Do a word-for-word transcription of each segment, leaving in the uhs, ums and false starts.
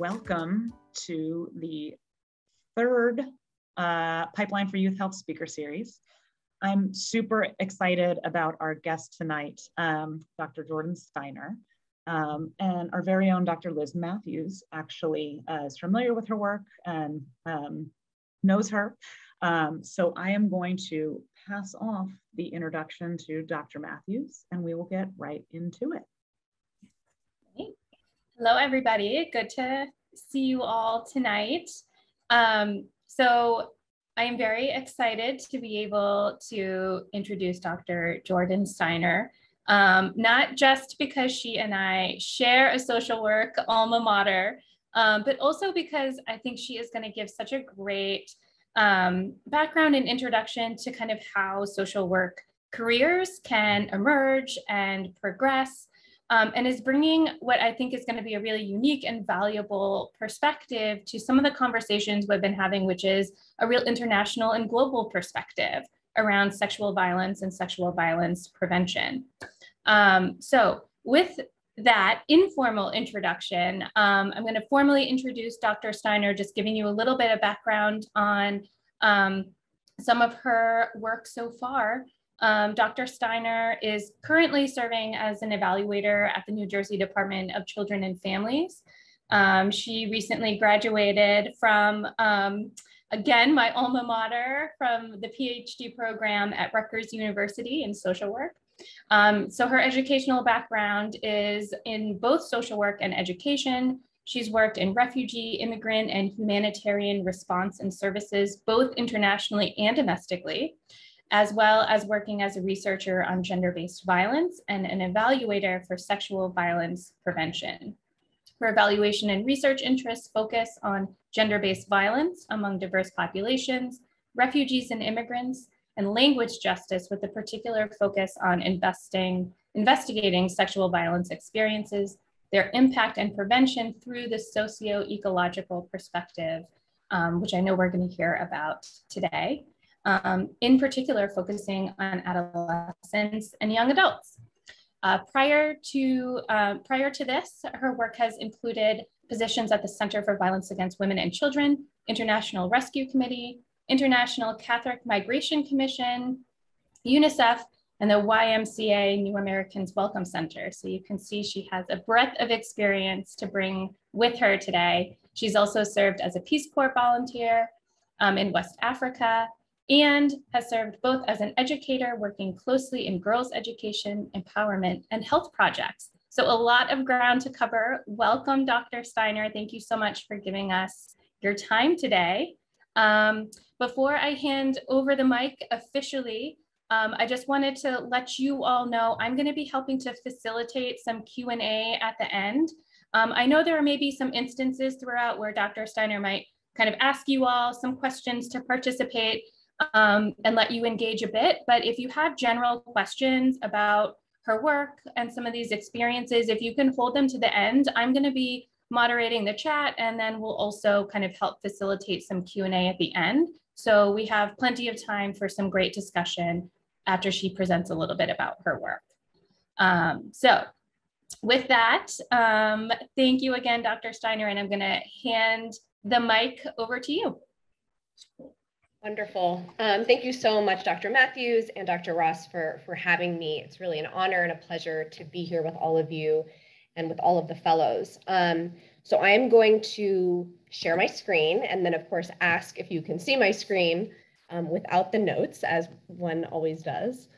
welcome to the third uh, Pipeline for Youth Health Speaker Series. I'm super excited about our guest tonight, um, Doctor Jordan Steiner, um, and our very own Doctor Liz Matthews actually uh, is familiar with her work and um, knows her. Um, so I am going to pass off the introduction to Doctor Matthews, and we will get right into it. Hello, everybody. Good to see you all tonight. Um, so I am very excited to be able to introduce Doctor Jordan Steiner, um, not just because she and I share a social work alma mater, um, but also because I think she is going to give such a great um, background and introduction to kind of how social work careers can emerge and progress. Um, and is bringing what I think is going to be a really unique and valuable perspective to some of the conversations we've been having, which is a real international and global perspective around sexual violence and sexual violence prevention. Um, so with that informal introduction, um, I'm going to formally introduce Doctor Steiner, just giving you a little bit of background on um, some of her work so far. Um, Doctor Steiner is currently serving as an evaluator at the New Jersey Department of Children and Families. Um, she recently graduated from, um, again, my alma mater, from the PhD program at Rutgers University in social work. Um, so her educational background is in both social work and education. She's worked in refugee, immigrant, and humanitarian response and services, both internationally and domestically, as well as working as a researcher on gender-based violence and an evaluator for sexual violence prevention. Her evaluation and research interests focus on gender-based violence among diverse populations, refugees and immigrants, and language justice, with a particular focus on investing, investigating sexual violence experiences, their impact and prevention through the socio-ecological perspective, um, which I know we're going to hear about today. Um, in particular, focusing on adolescents and young adults. Uh, prior to, uh, prior to this, her work has included positions at the Center for Violence Against Women and Children, International Rescue Committee, International Catholic Migration Commission, UNICEF, and the Y M C A New Americans Welcome Center. So you can see she has a breadth of experience to bring with her today. She's also served as a Peace Corps volunteer um, in West Africa, and has served both as an educator, working closely in girls' education, empowerment, and health projects. So a lot of ground to cover. Welcome, Doctor Steiner. Thank you so much for giving us your time today. Um, before I hand over the mic officially, um, I just wanted to let you all know I'm going to be helping to facilitate some Q and A at the end. Um, I know there may be some instances throughout where Doctor Steiner might kind of ask you all some questions to participate, Um, and let you engage a bit. But if you have general questions about her work and some of these experiences, if you can hold them to the end, I'm going to be moderating the chat, and then we'll also kind of help facilitate some Q and A at the end. So we have plenty of time for some great discussion after she presents a little bit about her work. Um, so with that, um, thank you again, Doctor Steiner, and I'm going to hand the mic over to you. Wonderful. Um, thank you so much, Doctor Matthews and Doctor Ross, for, for having me. It's really an honor and a pleasure to be here with all of you and with all of the fellows. Um, so I am going to share my screen and then, of course, ask if you can see my screen um, without the notes, as one always does.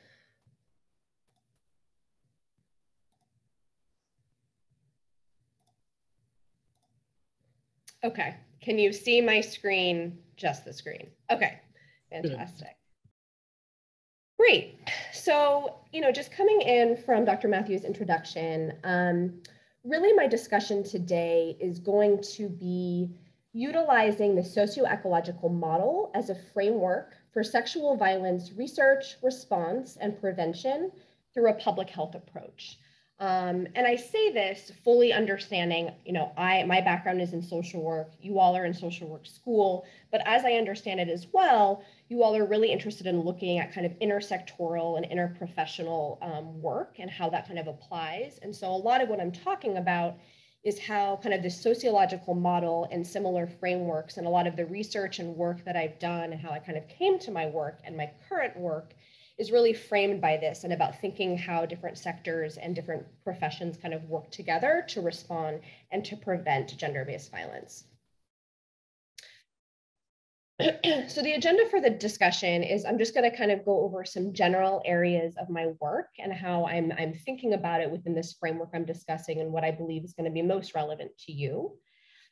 Okay. Can you see my screen? Just the screen. Okay, fantastic. Great. So, you know, just coming in from Doctor Matthews' introduction, um, really my discussion today is going to be utilizing the socio-ecological model as a framework for sexual violence research, response, and prevention through a public health approach. Um, and I say this fully understanding, you know, I, my background is in social work, you all are in social work school, but as I understand it as well, you all are really interested in looking at kind of intersectoral and interprofessional um, work and how that kind of applies. And so a lot of what I'm talking about is how kind of the sociological model and similar frameworks and a lot of the research and work that I've done and how I kind of came to my work and my current work is really framed by this and about thinking how different sectors and different professions kind of work together to respond and to prevent gender-based violence. So the agenda for the discussion is I'm just going to kind of go over some general areas of my work and how I'm, I'm thinking about it within this framework I'm discussing and what I believe is going to be most relevant to you.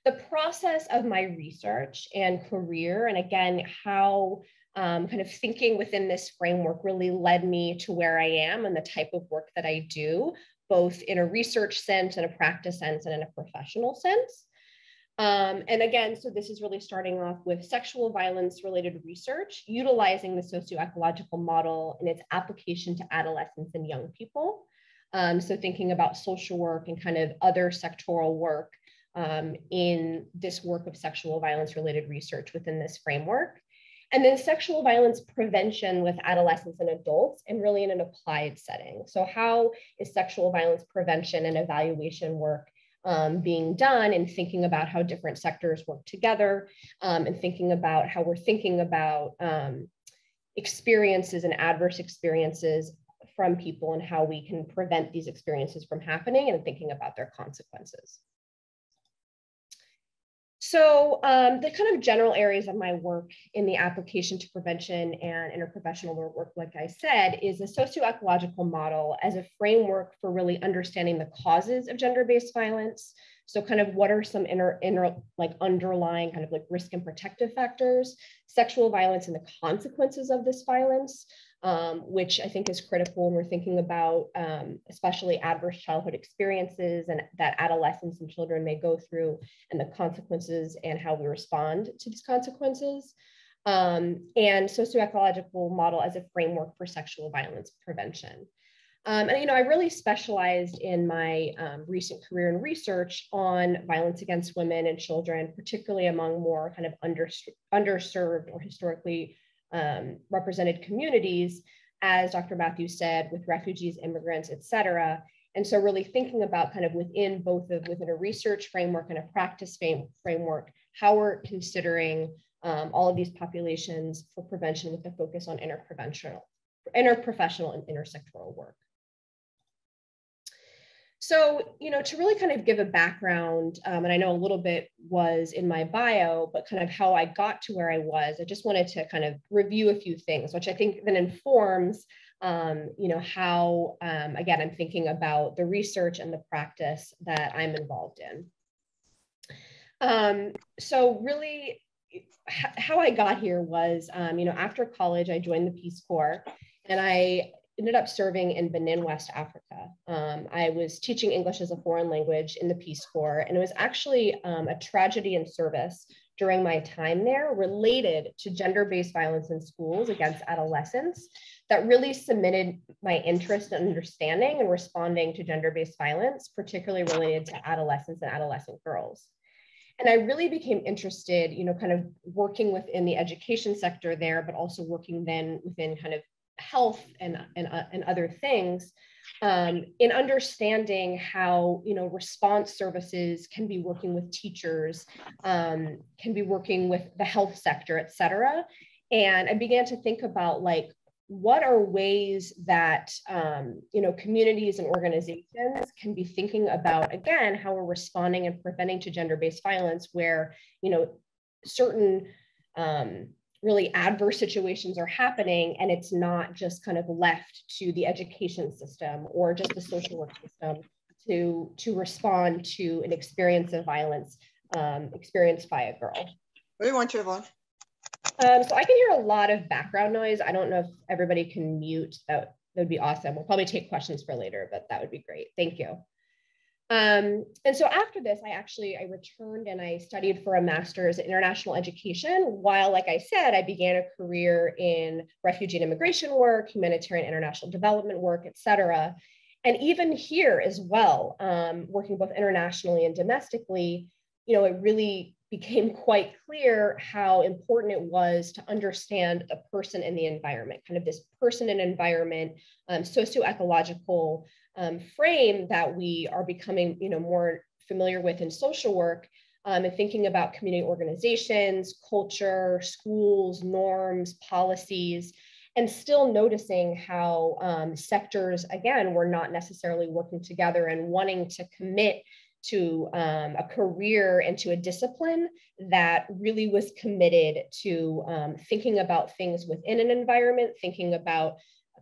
The process of my research and career, and again, how um, kind of thinking within this framework really led me to where I am and the type of work that I do, both in a research sense and a practice sense and in a professional sense. Um, and again, so this is really starting off with sexual violence related research, utilizing the socioecological model and its application to adolescents and young people. Um, so thinking about social work and kind of other sectoral work um, in this work of sexual violence related research within this framework. And then sexual violence prevention with adolescents and adults and really in an applied setting. So how is sexual violence prevention and evaluation work Um, being done and thinking about how different sectors work together um, and thinking about how we're thinking about um, experiences and adverse experiences from people and how we can prevent these experiences from happening and thinking about their consequences. So um, the kind of general areas of my work in the application to prevention and interprofessional work, like I said, is a socioecological model as a framework for really understanding the causes of gender-based violence. So kind of what are some inner, inner, like underlying kind of like risk and protective factors, sexual violence and the consequences of this violence, um, which I think is critical when we're thinking about um, especially adverse childhood experiences and that adolescents and children may go through and the consequences and how we respond to these consequences, um, and socioecological model as a framework for sexual violence prevention. Um, and, you know, I really specialized in my um, recent career in research on violence against women and children, particularly among more kind of under, underserved or historically um, represented communities, as Doctor Matthews said, with refugees, immigrants, et cetera. And so really thinking about kind of within both of, within a research framework and a practice framework, how we're considering um, all of these populations for prevention with a focus on interpreventional, interprofessional and intersectoral work. So, you know, to really kind of give a background, um, and I know a little bit was in my bio, but kind of how I got to where I was, I just wanted to kind of review a few things, which I think then informs, um, you know, how, um, again, I'm thinking about the research and the practice that I'm involved in. Um, so really, how I got here was, um, you know, after college, I joined the Peace Corps, and I ended up serving in Benin, West Africa. Um, I was teaching English as a foreign language in the Peace Corps, and it was actually um, a tragedy in service during my time there related to gender-based violence in schools against adolescents that really cemented my interest in understanding and responding to gender-based violence, particularly related to adolescents and adolescent girls. And I really became interested, you know, kind of working within the education sector there, but also working then within kind of health and, and, uh, and other things um, in understanding how, you know, response services can be working with teachers, um, can be working with the health sector, et cetera. And I began to think about like, what are ways that, um, you know, communities and organizations can be thinking about, again, how we're responding and preventing to gender-based violence where, you know, certain um, really adverse situations are happening and it's not just kind of left to the education system or just the social work system to, to respond to an experience of violence um, experienced by a girl. What do you want, Trevon? Um, so I can hear a lot of background noise. I don't know if everybody can mute. That would be awesome. We'll probably take questions for later, but that would be great. Thank you. Um, and so after this, I actually, I returned and I studied for a master's in international education, while, like I said, I began a career in refugee and immigration work, humanitarian international development work, et cetera. And even here as well, um, working both internationally and domestically, you know, it really became quite clear how important it was to understand the person and the environment, kind of this person and environment, um, socioecological um, frame that we are becoming, you know, more familiar with in social work, um, and thinking about community organizations, culture, schools, norms, policies, and still noticing how um, sectors, again, were not necessarily working together and wanting to commit to um, a career and to a discipline that really was committed to um, thinking about things within an environment, thinking about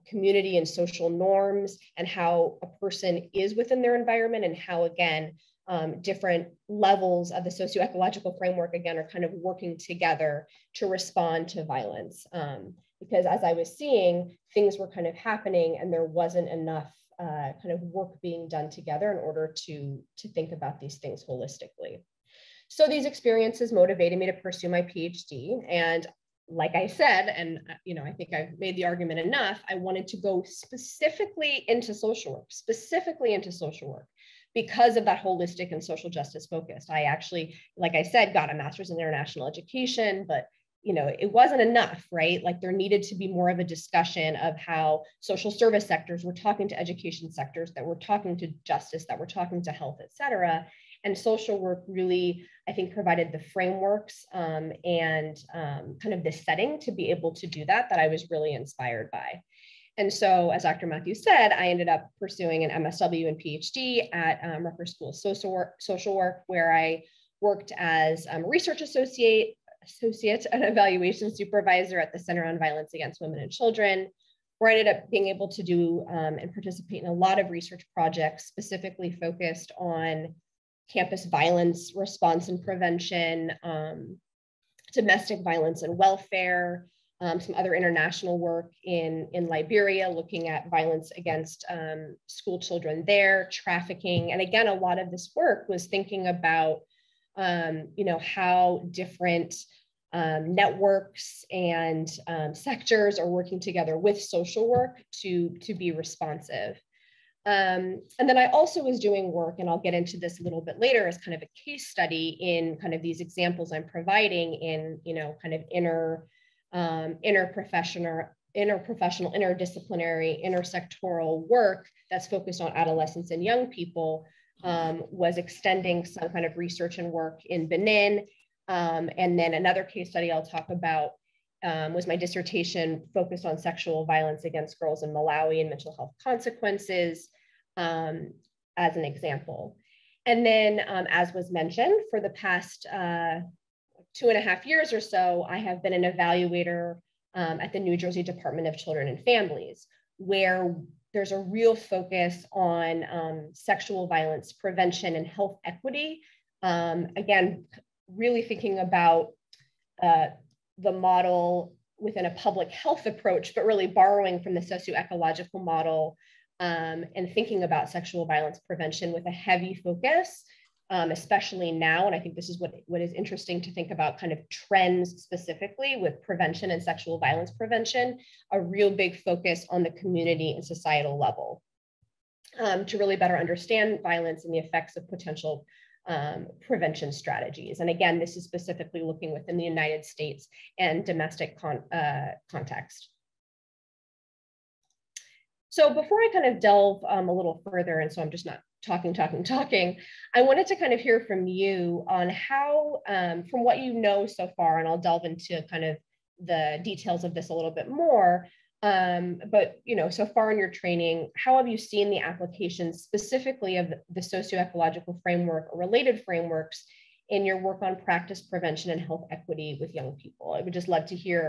community and social norms and how a person is within their environment and how, again, um, different levels of the socioecological framework, again, are kind of working together to respond to violence. Um, because as I was seeing, things were kind of happening and there wasn't enough Uh, kind of work being done together in order to, to think about these things holistically. So these experiences motivated me to pursue my PhD. And like I said, and you know, I think I've made the argument enough, I wanted to go specifically into social work, specifically into social work because of that holistic and social justice focus. I actually, like I said, got a master's in international education, but you know, it wasn't enough, right? Like there needed to be more of a discussion of how social service sectors were talking to education sectors, that we're talking to justice, that we're talking to health, et cetera. And social work really, I think, provided the frameworks um, and um, kind of the setting to be able to do that, that I was really inspired by. And so, as Doctor Matthews said, I ended up pursuing an M S W and PhD at um, Rutgers School of Social Work, Social Work, where I worked as a um, research associate, associate and evaluation supervisor at the Center on Violence Against Women and Children, where I ended up being able to do um, and participate in a lot of research projects specifically focused on campus violence response and prevention, um, domestic violence and welfare, um, some other international work in, in Liberia, looking at violence against um, school children there, trafficking. And again, a lot of this work was thinking about Um, you know, how different um, networks and um, sectors are working together with social work to, to be responsive. Um, and then I also was doing work, and I'll get into this a little bit later, as kind of a case study in kind of these examples I'm providing in, you know, kind of inter, um, interprofessional, interprofessional, interdisciplinary, intersectoral work that's focused on adolescents and young people. Um, was extending some kind of research and work in Benin. Um, and then another case study I'll talk about um, was my dissertation focused on sexual violence against girls in Malawi and mental health consequences um, as an example. And then, um, as was mentioned, for the past uh, two and a half years or so, I have been an evaluator um, at the New Jersey Department of Children and Families, where there's a real focus on um, sexual violence prevention and health equity. Um, again, really thinking about uh, the model within a public health approach, but really borrowing from the socioecological model um, and thinking about sexual violence prevention with a heavy focus, um, especially now. And I think this is what, what is interesting to think about kind of trends specifically with prevention and sexual violence prevention, a real big focus on the community and societal level um, to really better understand violence and the effects of potential um, prevention strategies. And again, this is specifically looking within the United States and domestic con uh, context. So before I kind of delve um, a little further, and so I'm just not talking, talking, talking, I wanted to kind of hear from you on how, um, from what you know so far, and I'll delve into kind of the details of this a little bit more, um, but, you know, so far in your training, how have you seen the applications specifically of the, the socioecological framework or related frameworks in your work on practice prevention and health equity with young people? I would just love to hear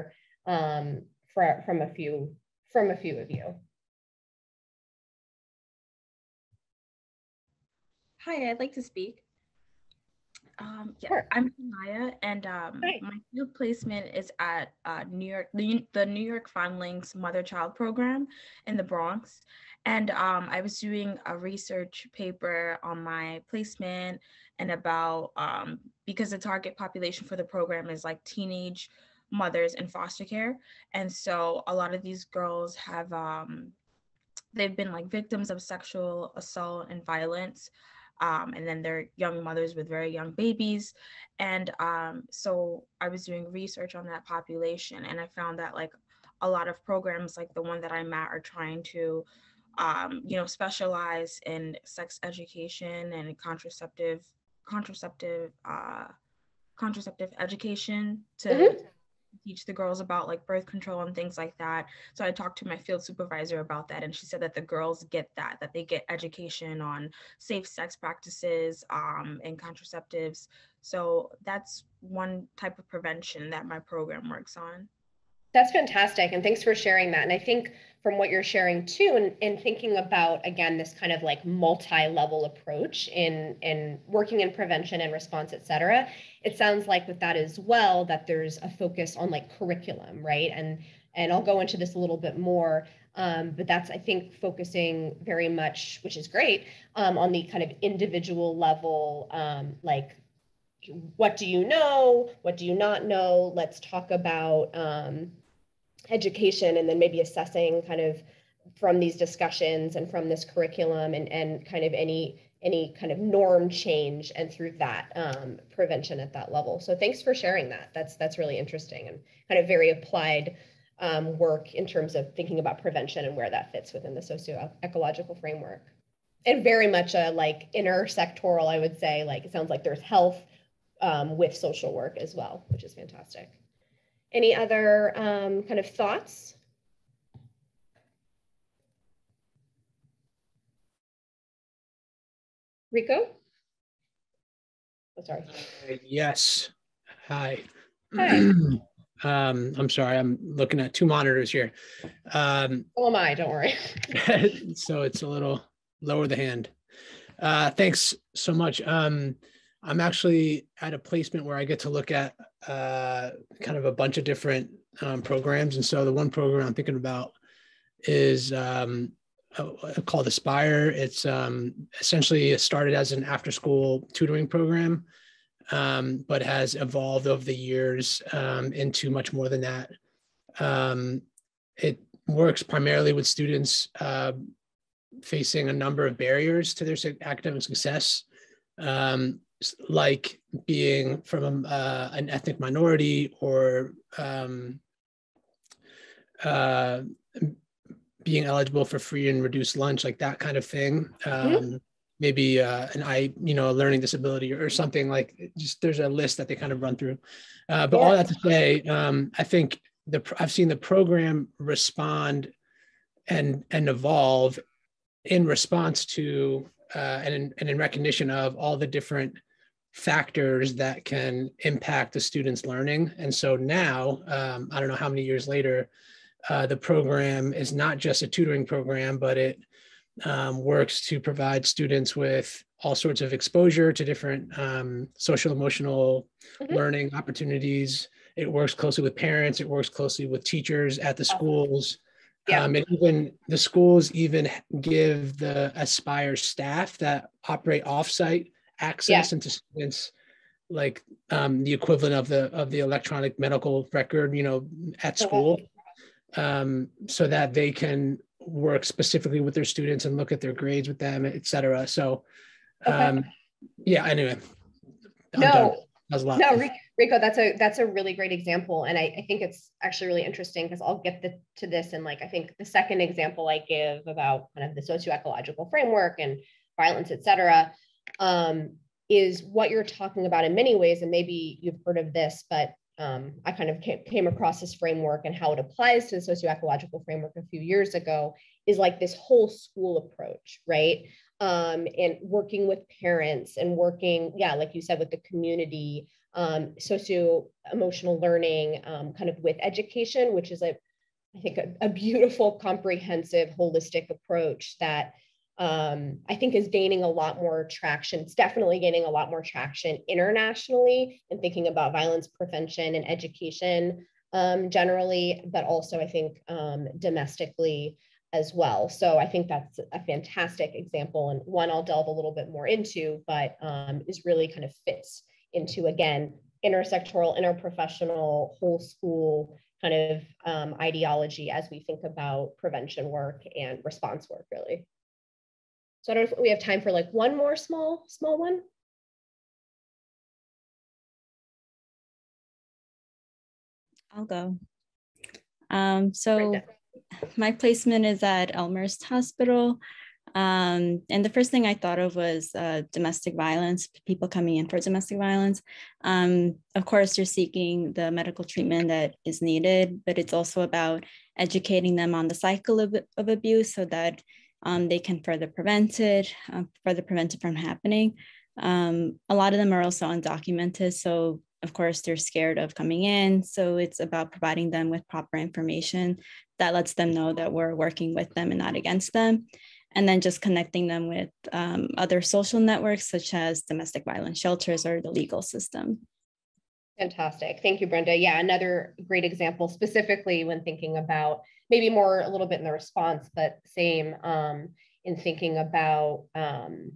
um, for, from a few, from a few of you. Hi, I'd like to speak. Um, yeah, sure. I'm Maya, and um, my field placement is at uh, New York, the, the New York Fine Links Mother Child Program in the Bronx. And um, I was doing a research paper on my placement and about, um, because the target population for the program is like teenage mothers in foster care. And so a lot of these girls have, um, they've been like victims of sexual assault and violence. Um, and then they're young mothers with very young babies. And um, so I was doing research on that population, and I found that like a lot of programs like the one that I'm at are trying to um, you know, specialize in sex education and contraceptive, contraceptive, uh, contraceptive education to mm-hmm. teach the girls about like birth control and things like that. So I talked to my field supervisor about that, and she said that the girls get that, that they get education on safe sex practices um, and contraceptives. So that's one type of prevention that my program works on. That's fantastic, and thanks for sharing that. And I think from what you're sharing too, and, and thinking about, again, this kind of like multi-level approach in, in working in prevention and response, et cetera, it sounds like with that as well, that there's a focus on like curriculum, right? And, and I'll go into this a little bit more, um, but that's, I think, focusing very much, which is great, um, on the kind of individual level, um, like what do you know? What do you not know? Let's talk about um, education, and then maybe assessing kind of from these discussions and from this curriculum, and, and kind of any any kind of norm change, and through that um, prevention at that level. So thanks for sharing that. That's that's really interesting and kind of very applied um, work in terms of thinking about prevention and where that fits within the socio-ecological framework. And very much a like intersectoral, I would say, like it sounds like there's health Um, with social work as well, which is fantastic. Any other um, kind of thoughts? Rico? Oh, sorry. Uh, yes. Hi. Hi. um, I'm sorry, I'm looking at two monitors here. Um, oh, am I? Don't worry. So it's a little lower the hand. Uh, thanks so much. Um, I'm actually at a placement where I get to look at uh, kind of a bunch of different um, programs. And so the one program I'm thinking about is um, called Aspire. It's um, essentially started as an after-school tutoring program, um, but has evolved over the years um, into much more than that. Um, it works primarily with students uh, facing a number of barriers to their academic success. Um, like being from uh, an ethnic minority, or um, uh, being eligible for free and reduced lunch, like that kind of thing. Um, mm-hmm. Maybe uh, an I, you know, a learning disability or something, like just there's a list that they kind of run through. Uh, but yeah. All that to say, um, I think the I've seen the program respond and and evolve in response to uh, and in, and in recognition of all the different factors that can impact the students' learning. And so now, um, I don't know how many years later, uh, the program is not just a tutoring program, but it um, works to provide students with all sorts of exposure to different um, social emotional mm-hmm. learning opportunities. It works closely with parents. It works closely with teachers at the schools. Yeah. Um, and even the schools even give the Aspire staff that operate offsite access yeah. into students, like um, the equivalent of the of the electronic medical record, you know, at school, um, so that they can work specifically with their students and look at their grades with them, et cetera. So, um, okay. yeah. Anyway, I'm no, done. That was a lot. No, Rico, that's a that's a really great example, and I, I think it's actually really interesting because I'll get the, to this in like I think the second example I give about kind of the socio-ecological framework and violence, et cetera. Um, is what you're talking about in many ways, and maybe you've heard of this, but um, I kind of came across this framework and how it applies to the socio-ecological framework a few years ago, is like this whole school approach, right? Um, and working with parents and working, yeah, like you said, with the community, um, socio-emotional learning, um, kind of with education, which is a, I think a, a beautiful, comprehensive, holistic approach that Um, I think is gaining a lot more traction. It's definitely gaining a lot more traction internationally in thinking about violence prevention and education um, generally, but also I think um, domestically as well. So I think that's a fantastic example, and one I'll delve a little bit more into, but um, is really kind of fits into, again, intersectoral, interprofessional, whole school kind of um, ideology as we think about prevention work and response work, really. So I don't know if we have time for like one more small, small one. I'll go. Um, so my placement is at Elmhurst Hospital. Um, and the first thing I thought of was uh, domestic violence, people coming in for domestic violence. Um, of course, you're seeking the medical treatment that is needed, but it's also about educating them on the cycle of, of abuse so that um, they can further prevent it, uh, further prevent it from happening. Um, a lot of them are also undocumented, so of course they're scared of coming in. So it's about providing them with proper information that lets them know that we're working with them and not against them. And then just connecting them with um, other social networks, such as domestic violence shelters or the legal system. Fantastic. Thank you, Brenda. Yeah, another great example, specifically when thinking about maybe more a little bit in the response, but same um, in thinking about, um,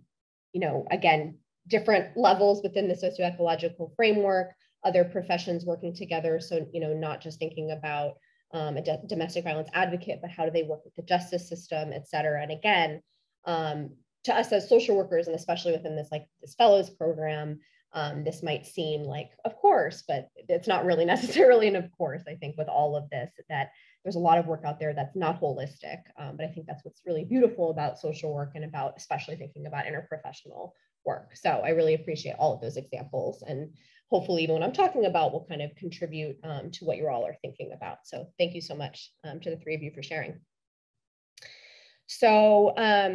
you know, again, different levels within the socioecological framework, other professions working together. So, you know, not just thinking about Um, a domestic violence advocate, but how do they work with the justice system, et cetera. And again, um, to us as social workers, and especially within this like this fellows program, um, this might seem like, of course, but it's not really necessarily an of course. I think with all of this, that there's a lot of work out there that's not holistic, um, but I think that's what's really beautiful about social work and about especially thinking about interprofessional work. So I really appreciate all of those examples, and hopefully even what I'm talking about will kind of contribute um, to what you all are thinking about. So thank you so much um, to the three of you for sharing. So um,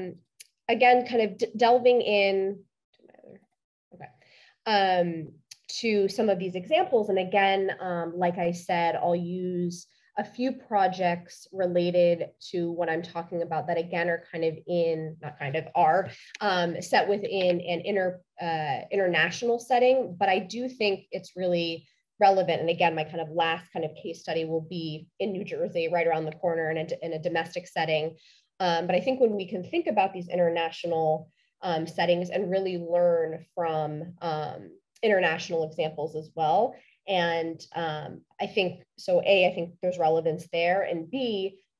again, kind of d delving in okay, um, to some of these examples. And again, um, like I said, I'll use a few projects related to what I'm talking about that again are kind of in, not kind of are, um, set within an inter, uh, international setting, but I do think it's really relevant. And again, my kind of last kind of case study will be in New Jersey, right around the corner, in a, in a domestic setting. Um, but I think when we can think about these international um, settings and really learn from um, international examples as well. And um, I think, so A, I think there's relevance there, and B,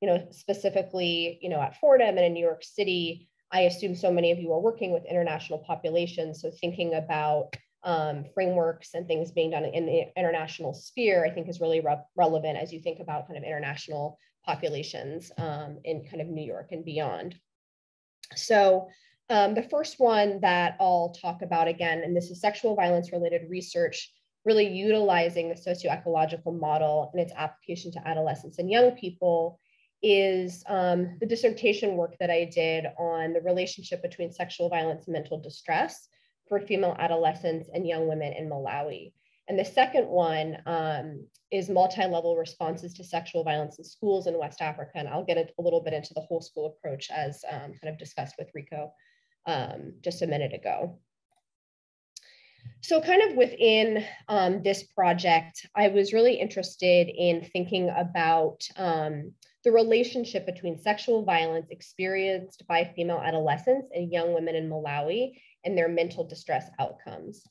you know, specifically, you know, at Fordham and in New York City, I assume so many of you are working with international populations. So thinking about um, frameworks and things being done in the international sphere, I think is really re relevant as you think about kind of international populations um, in kind of New York and beyond. So um, the first one that I'll talk about again, and this is sexual violence related research, really utilizing the socio-ecological model and its application to adolescents and young people, is um, the dissertation work that I did on the relationship between sexual violence and mental distress for female adolescents and young women in Malawi. And the second one um, is multi-level responses to sexual violence in schools in West Africa. And I'll get a little bit into the whole school approach as um, kind of discussed with Rico um, just a minute ago. So kind of within um, this project, I was really interested in thinking about um, the relationship between sexual violence experienced by female adolescents and young women in Malawi and their mental distress outcomes.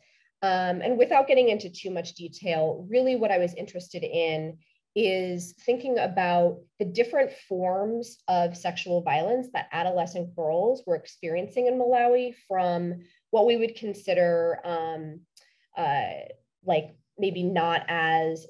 Um, and without getting into too much detail, really what I was interested in is thinking about the different forms of sexual violence that adolescent girls were experiencing in Malawi, from what we would consider um, uh, like maybe not as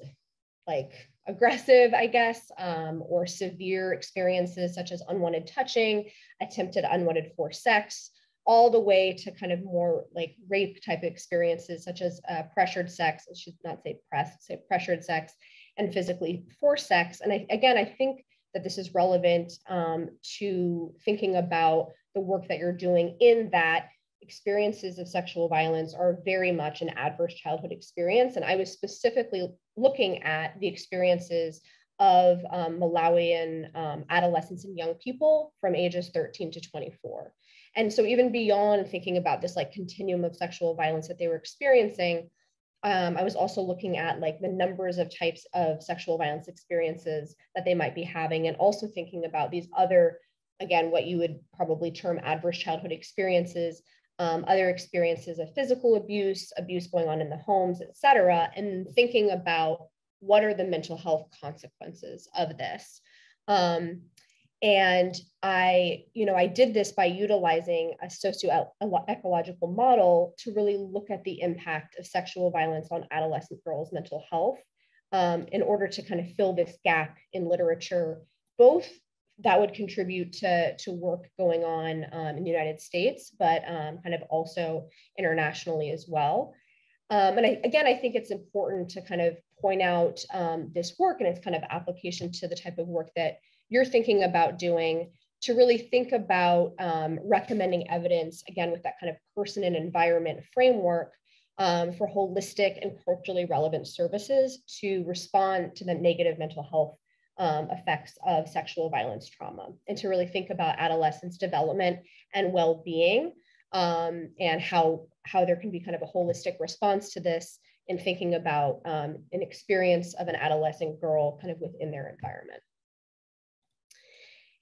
like aggressive, I guess, um, or severe experiences such as unwanted touching, attempted unwanted forced sex, all the way to kind of more like rape type experiences such as uh, pressured sex, I should not say pressed, say pressured sex, and physically forced sex. And I, again, I think that this is relevant um, to thinking about the work that you're doing, in that experiences of sexual violence are very much an adverse childhood experience. And I was specifically looking at the experiences of um, Malawian um, adolescents and young people from ages thirteen to twenty-four. And so even beyond thinking about this like continuum of sexual violence that they were experiencing, um, I was also looking at like the numbers of types of sexual violence experiences that they might be having, and also thinking about these other, again, what you would probably term adverse childhood experiences, Um, other experiences of physical abuse, abuse going on in the homes, et cetera, and thinking about what are the mental health consequences of this. Um, and I, you know, I did this by utilizing a socio-ecological model to really look at the impact of sexual violence on adolescent girls' mental health um, in order to kind of fill this gap in literature, both that would contribute to, to work going on um, in the United States, but um, kind of also internationally as well. Um, and I, again, I think it's important to kind of point out um, this work and its kind of application to the type of work that you're thinking about doing, to really think about um, recommending evidence, again, with that kind of person and environment framework um, for holistic and culturally relevant services to respond to the negative mental health um, effects of sexual violence trauma, and to really think about adolescents' development and well-being um, and how, how there can be kind of a holistic response to this in thinking about um, an experience of an adolescent girl kind of within their environment.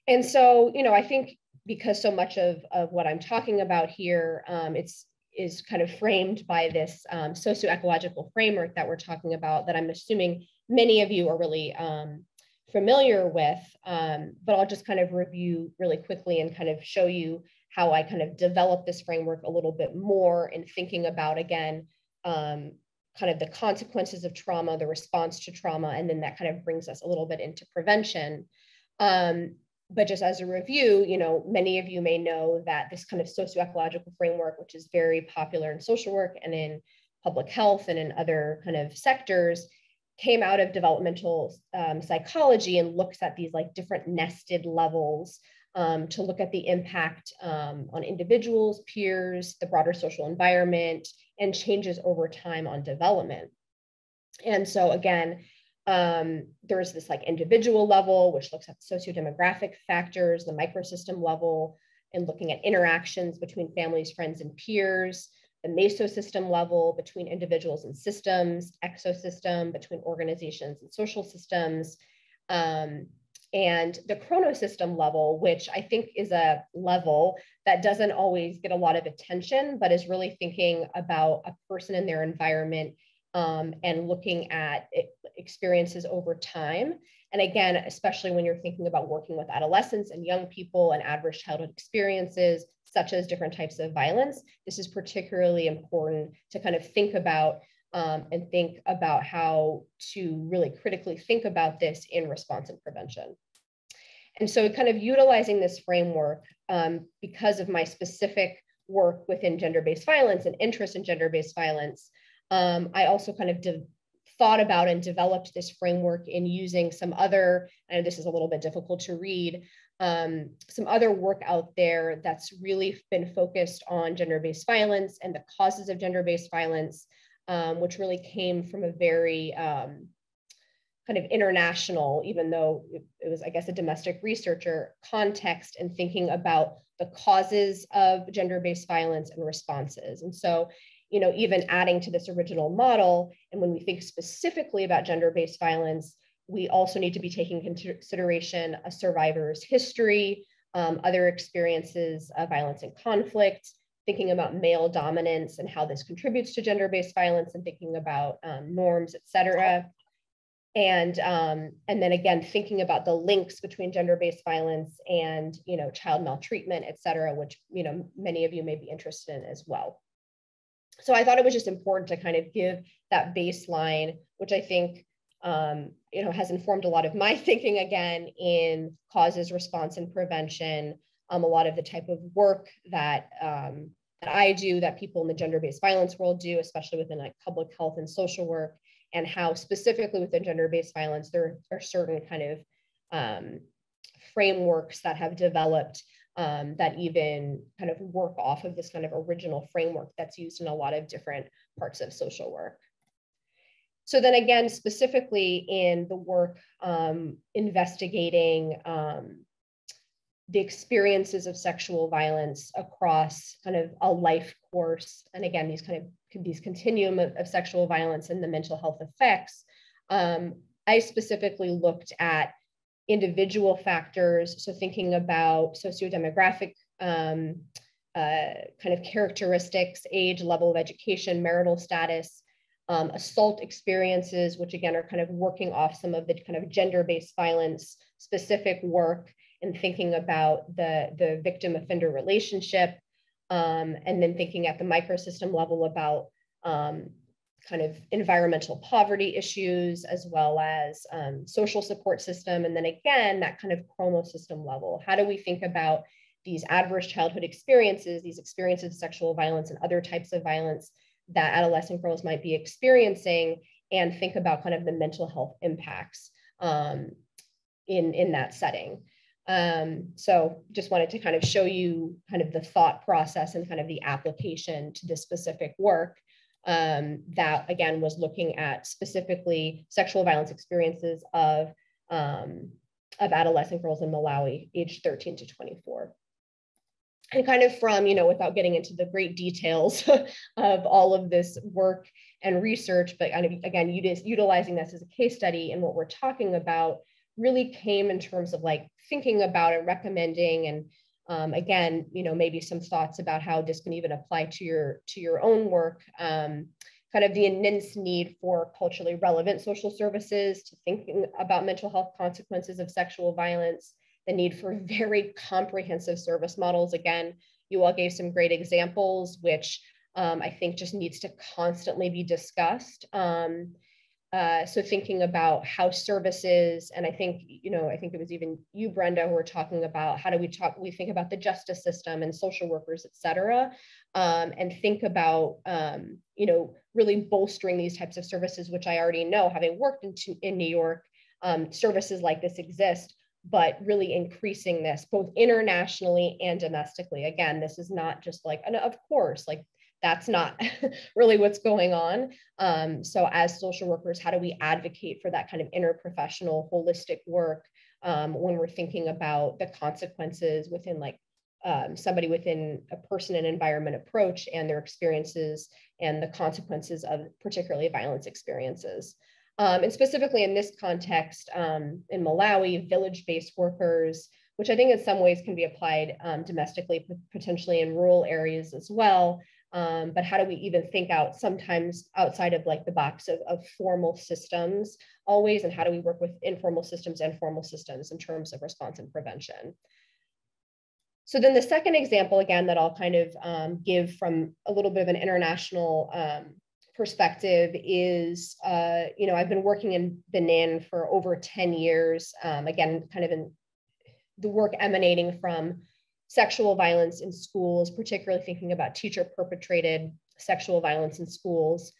And so, you know, I think because so much of, of what I'm talking about here um, it's, is kind of framed by this um, socio-ecological framework that we're talking about, that I'm assuming many of you are really um, familiar with, um, but I'll just kind of review really quickly and kind of show you how I kind of developed this framework a little bit more in thinking about, again, um, kind of the consequences of trauma, the response to trauma, and then that kind of brings us a little bit into prevention. Um, But just as a review, you know, many of you may know that this kind of socio-ecological framework, which is very popular in social work and in public health and in other kind of sectors, came out of developmental um, psychology and looks at these like different nested levels um, to look at the impact um, on individuals, peers, the broader social environment, and changes over time on development. And so again, Um, there's this like individual level, which looks at socio-demographic factors, the microsystem level, and looking at interactions between families, friends, and peers, the mesosystem level between individuals and systems, exosystem between organizations and social systems, um, and the chronosystem level, which I think is a level that doesn't always get a lot of attention, but is really thinking about a person in their environment Um, and looking at experiences over time. And again, especially when you're thinking about working with adolescents and young people and adverse childhood experiences, such as different types of violence, this is particularly important to kind of think about um, and think about how to really critically think about this in response and prevention. And so kind of utilizing this framework um, because of my specific work within gender-based violence and interest in gender-based violence, Um, I also kind of thought about and developed this framework in using some other, and this is a little bit difficult to read, um, some other work out there that's really been focused on gender-based violence and the causes of gender-based violence, um, which really came from a very um, kind of international, even though it was, I guess, a domestic researcher context, and thinking about the causes of gender-based violence and responses. And so, you know, even adding to this original model, and when we think specifically about gender-based violence, we also need to be taking into consideration a survivor's history, um, other experiences of violence and conflict, thinking about male dominance and how this contributes to gender-based violence, and thinking about um, norms, et cetera. And, um, and then again, thinking about the links between gender-based violence and, you know, child maltreatment, et cetera, which, you know, many of you may be interested in as well. So I thought it was just important to kind of give that baseline, which I think, um, you know, has informed a lot of my thinking, again, in causes, response, and prevention, um, a lot of the type of work that, um, that I do, that people in the gender-based violence world do, especially within like public health and social work, and how specifically within gender-based violence, there are certain kind of um, frameworks that have developed Um, that even kind of work off of this kind of original framework that's used in a lot of different parts of social work. So then again, specifically in the work um, investigating um, the experiences of sexual violence across kind of a life course, and again, these kind of these continuum of, of sexual violence and the mental health effects, um, I specifically looked at individual factors. So thinking about socio-demographic um, uh, kind of characteristics, age, level of education, marital status, um, assault experiences, which again are kind of working off some of the kind of gender-based violence specific work, and thinking about the, the victim-offender relationship, um, and then thinking at the microsystem level about um, kind of environmental poverty issues, as well as um, social support system. And then again, that kind of chromosystem level. How do we think about these adverse childhood experiences, these experiences of sexual violence and other types of violence that adolescent girls might be experiencing, and think about kind of the mental health impacts um, in, in that setting. Um, so just wanted to kind of show you kind of the thought process and kind of the application to this specific work um, that again was looking at specifically sexual violence experiences of, um, of adolescent girls in Malawi, aged thirteen to twenty-four. And kind of from, you know, without getting into the great details of all of this work and research, but kind of, again, utilizing this as a case study, and what we're talking about really came in terms of like thinking about and recommending. And um, again, you know, maybe some thoughts about how this can even apply to your, to your own work, um, kind of the immense need for culturally relevant social services, to thinking about mental health consequences of sexual violence, the need for very comprehensive service models. Again, you all gave some great examples, which um, I think just needs to constantly be discussed. Um, uh, so thinking about how services, and I think, you know, I think it was even you, Brenda, who were talking about how do we talk, we think about the justice system and social workers, et cetera, um, and think about, um, you know, really bolstering these types of services, which I already know, having worked in, in New York, um, services like this exist, but really increasing this both internationally and domestically. Again, this is not just like, and of course, like that's not really what's going on. Um, so as social workers, how do we advocate for that kind of interprofessional holistic work um, when we're thinking about the consequences within like um, somebody within a person and environment approach and their experiences and the consequences of particularly violence experiences. Um, and specifically in this context, um, in Malawi, village-based workers, which I think in some ways can be applied um, domestically, potentially in rural areas as well. Um, but how do we even think out sometimes outside of like the box of, of formal systems always, and how do we work with informal systems and formal systems in terms of response and prevention? So then the second example, again, that I'll kind of um, give from a little bit of an international um, perspective is, uh, you know, I've been working in Benin for over ten years, um, again, kind of in the work emanating from sexual violence in schools, particularly thinking about teacher perpetrated sexual violence in schools.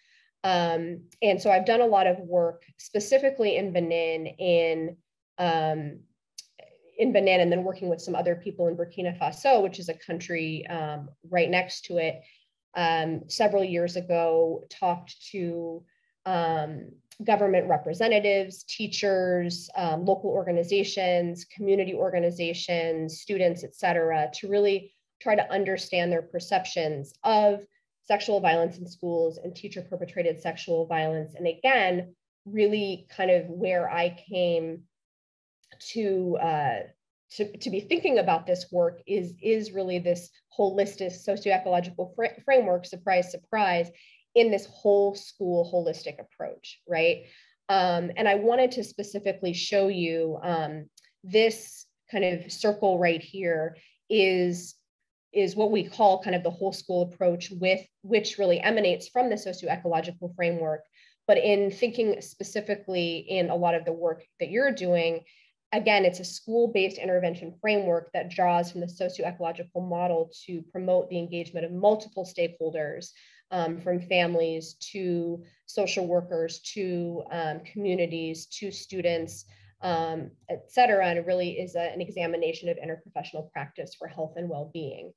Um, and so I've done a lot of work specifically in Benin in, um, in Benin and then working with some other people in Burkina Faso, which is a country um, right next to it. Um, several years ago, talked to um, government representatives, teachers, um, local organizations, community organizations, students, et cetera, to really try to understand their perceptions of sexual violence in schools and teacher perpetrated sexual violence. And again, really kind of where I came to uh, To, to be thinking about this work is, is really this holistic socio-ecological fr framework, surprise, surprise, in this whole school holistic approach, right? Um, and I wanted to specifically show you um, this kind of circle right here is, is what we call kind of the whole school approach, with which really emanates from the socio-ecological framework. But in thinking specifically in a lot of the work that you're doing, again, it's a school-based intervention framework that draws from the socio-ecological model to promote the engagement of multiple stakeholders, um, from families to social workers to um, communities to students, um, et cetera. And it really is a, an examination of interprofessional practice for health and well-being.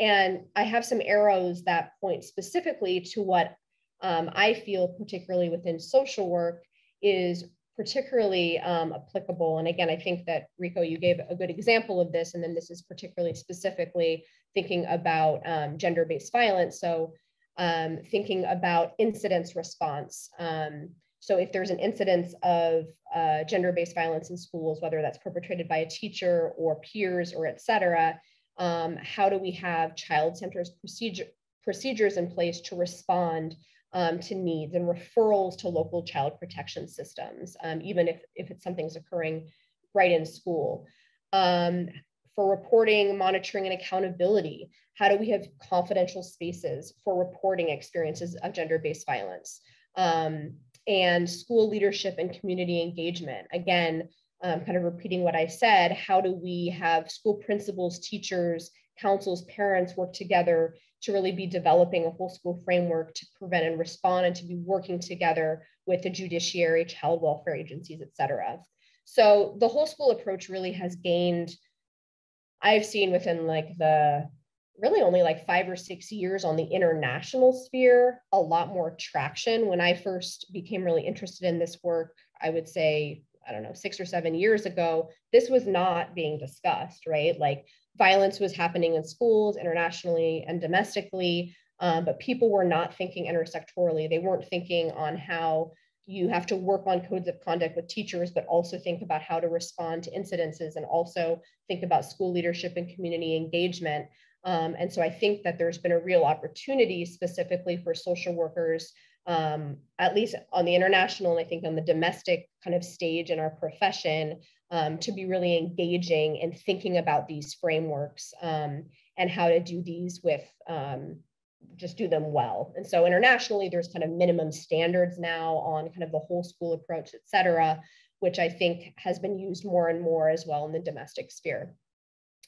And I have some arrows that point specifically to what um, I feel, particularly within social work, is particularly um, applicable. And again, I think that Rico, you gave a good example of this. And then this is particularly specifically thinking about um, gender-based violence. So um, thinking about incidence response. Um, so if there's an incidence of uh, gender-based violence in schools, whether that's perpetrated by a teacher or peers or et cetera, um, how do we have child-centered procedure, procedures in place to respond Um, to needs and referrals to local child protection systems, um, even if, if it's something's occurring right in school. Um, for reporting, monitoring, and accountability, how do we have confidential spaces for reporting experiences of gender-based violence? um, and school leadership and community engagement. Again, um, kind of repeating what I said, how do we have school principals, teachers, councils, parents work together to really be developing a whole school framework to prevent and respond, and to be working together with the judiciary, child welfare agencies, et cetera. So the whole school approach really has gained, I've seen within like the really only like five or six years on the international sphere, a lot more traction. When I first became really interested in this work, I would say, I don't know, six or seven years ago, this was not being discussed, right? Like violence was happening in schools internationally and domestically, um, but people were not thinking intersectorally. They weren't thinking on how you have to work on codes of conduct with teachers, but also think about how to respond to incidences and also think about school leadership and community engagement. Um, and so I think that there's been a real opportunity specifically for social workers, um, at least on the international and I think on the domestic kind of stage in our profession, um, to be really engaging and thinking about these frameworks um, and how to do these with, um, just do them well. And so internationally, there's kind of minimum standards now on kind of the whole school approach, et cetera, which I think has been used more and more as well in the domestic sphere.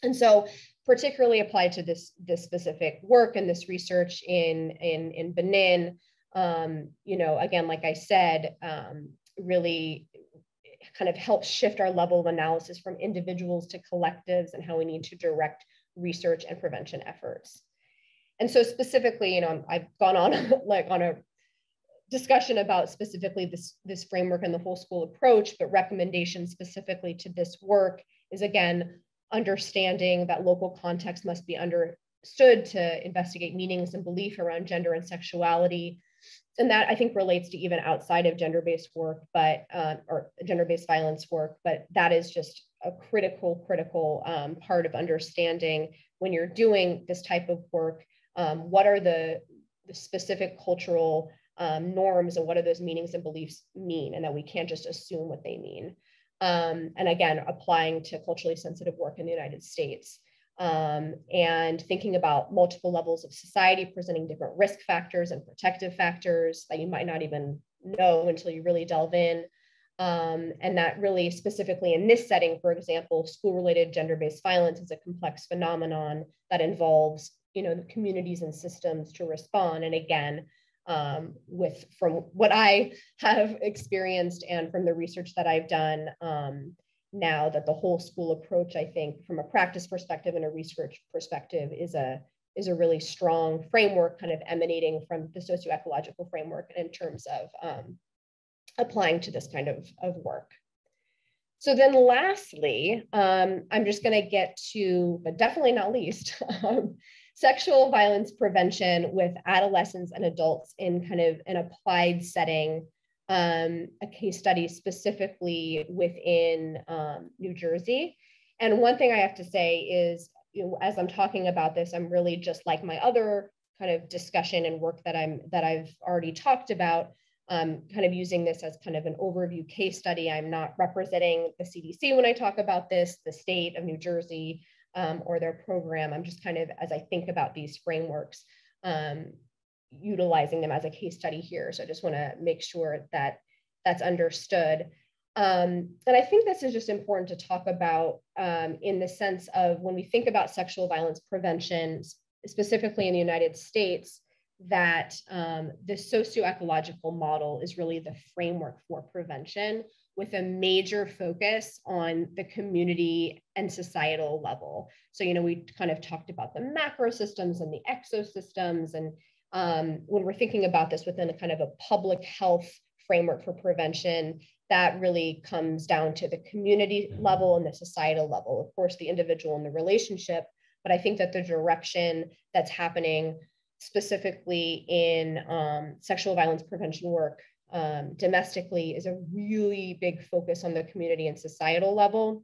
And so particularly applied to this, this specific work and this research in, in, in Benin, um, you know, again, like I said, um, really kind of helps shift our level of analysis from individuals to collectives and how we need to direct research and prevention efforts. And so specifically, you know, I've gone on like on a discussion about specifically this, this framework and the whole school approach, but recommendations specifically to this work is, again, understanding that local context must be understood to investigate meanings and belief around gender and sexuality. And that I think relates to even outside of gender-based work, but, uh, or gender-based violence work, but that is just a critical, critical um, part of understanding when you're doing this type of work. Um, what are the, the specific cultural um, norms and what are those meanings and beliefs mean, and that we can't just assume what they mean. Um, and again, applying to culturally sensitive work in the United States, um, and thinking about multiple levels of society presenting different risk factors and protective factors that you might not even know until you really delve in. Um, and that really specifically in this setting, for example, school-related gender-based violence is a complex phenomenon that involves, you know, the communities and systems to respond. And again, um, with from what I have experienced and from the research that I've done, um, now that the whole school approach, I think, from a practice perspective and a research perspective, is a is a really strong framework, kind of emanating from the socio-ecological framework in terms of um, applying to this kind of of work. So then lastly, um, I'm just going to get to, but definitely not least, um, sexual violence prevention with adolescents and adults in kind of an applied setting, um, a case study specifically within um, New Jersey. And one thing I have to say is, you know, as I'm talking about this, I'm really just like my other kind of discussion and work that I'm that I've already talked about, Um, kind of using this as kind of an overview case study. I'm not representing the C D C when I talk about this, the state of New Jersey, um, or their program. I'm just kind of, as I think about these frameworks, um, utilizing them as a case study here. So I just want to make sure that that's understood. Um, and I think this is just important to talk about um, in the sense of when we think about sexual violence prevention, specifically in the United States, that um, the socio-ecological model is really the framework for prevention, with a major focus on the community and societal level. So, you know, we kind of talked about the macro systems and the exosystems. And um, when we're thinking about this within a kind of a public health framework for prevention, that really comes down to the community level and the societal level, of course, the individual and the relationship. But I think that the direction that's happening specifically in um, sexual violence prevention work um, domestically is a really big focus on the community and societal level,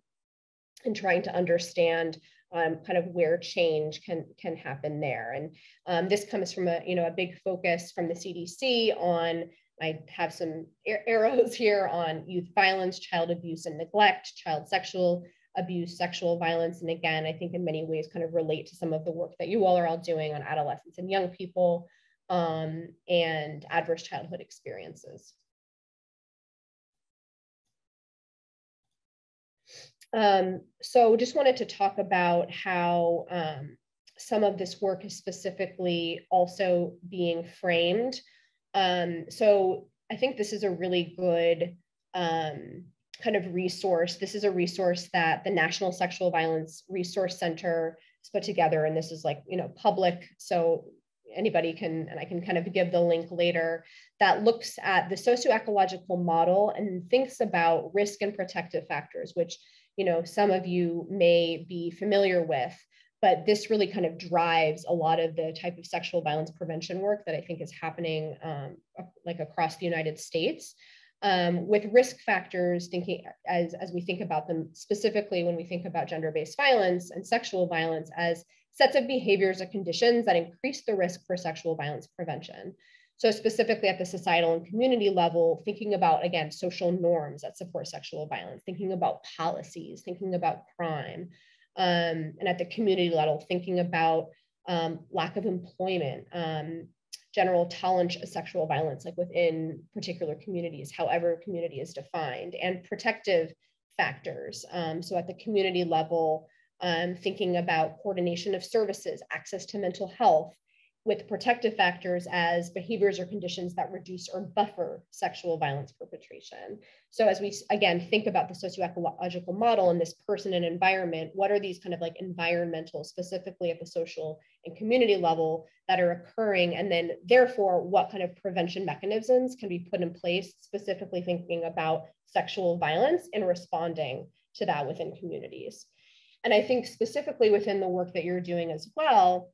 and trying to understand um, kind of where change can can happen there. And um, this comes from a you know a big focus from the C D C on, I have some arrows here, on youth violence, child abuse and neglect, child sexual abuse, sexual violence. And again, I think in many ways kind of relate to some of the work that you all are all doing on adolescents and young people. um, and adverse childhood experiences. Um, so just wanted to talk about how um, some of this work is specifically also being framed. Um, so I think this is a really good um, kind of resource. This is a resource that the National Sexual Violence Resource Center has put together, and this is like, you know, public. So anybody can, and I can kind of give the link later, that looks at the socioecological model and thinks about risk and protective factors, which, you know, some of you may be familiar with, but this really kind of drives a lot of the type of sexual violence prevention work that I think is happening um, like across the United States. Um, with risk factors, thinking as, as we think about them specifically when we think about gender-based violence and sexual violence as sets of behaviors or conditions that increase the risk for sexual violence prevention. So specifically at the societal and community level, thinking about, again, social norms that support sexual violence, thinking about policies, thinking about crime, um, and at the community level, thinking about um, lack of employment, um, general tolerance of sexual violence, like within particular communities, however community is defined, and protective factors. Um, so at the community level, um, thinking about coordination of services, access to mental health, with protective factors as behaviors or conditions that reduce or buffer sexual violence perpetration. So as we, again, think about the socioecological model and this person and environment, what are these kind of like environmental, specifically at the social and community level, that are occurring? And then therefore, what kind of prevention mechanisms can be put in place, specifically thinking about sexual violence and responding to that within communities? And I think specifically within the work that you're doing as well,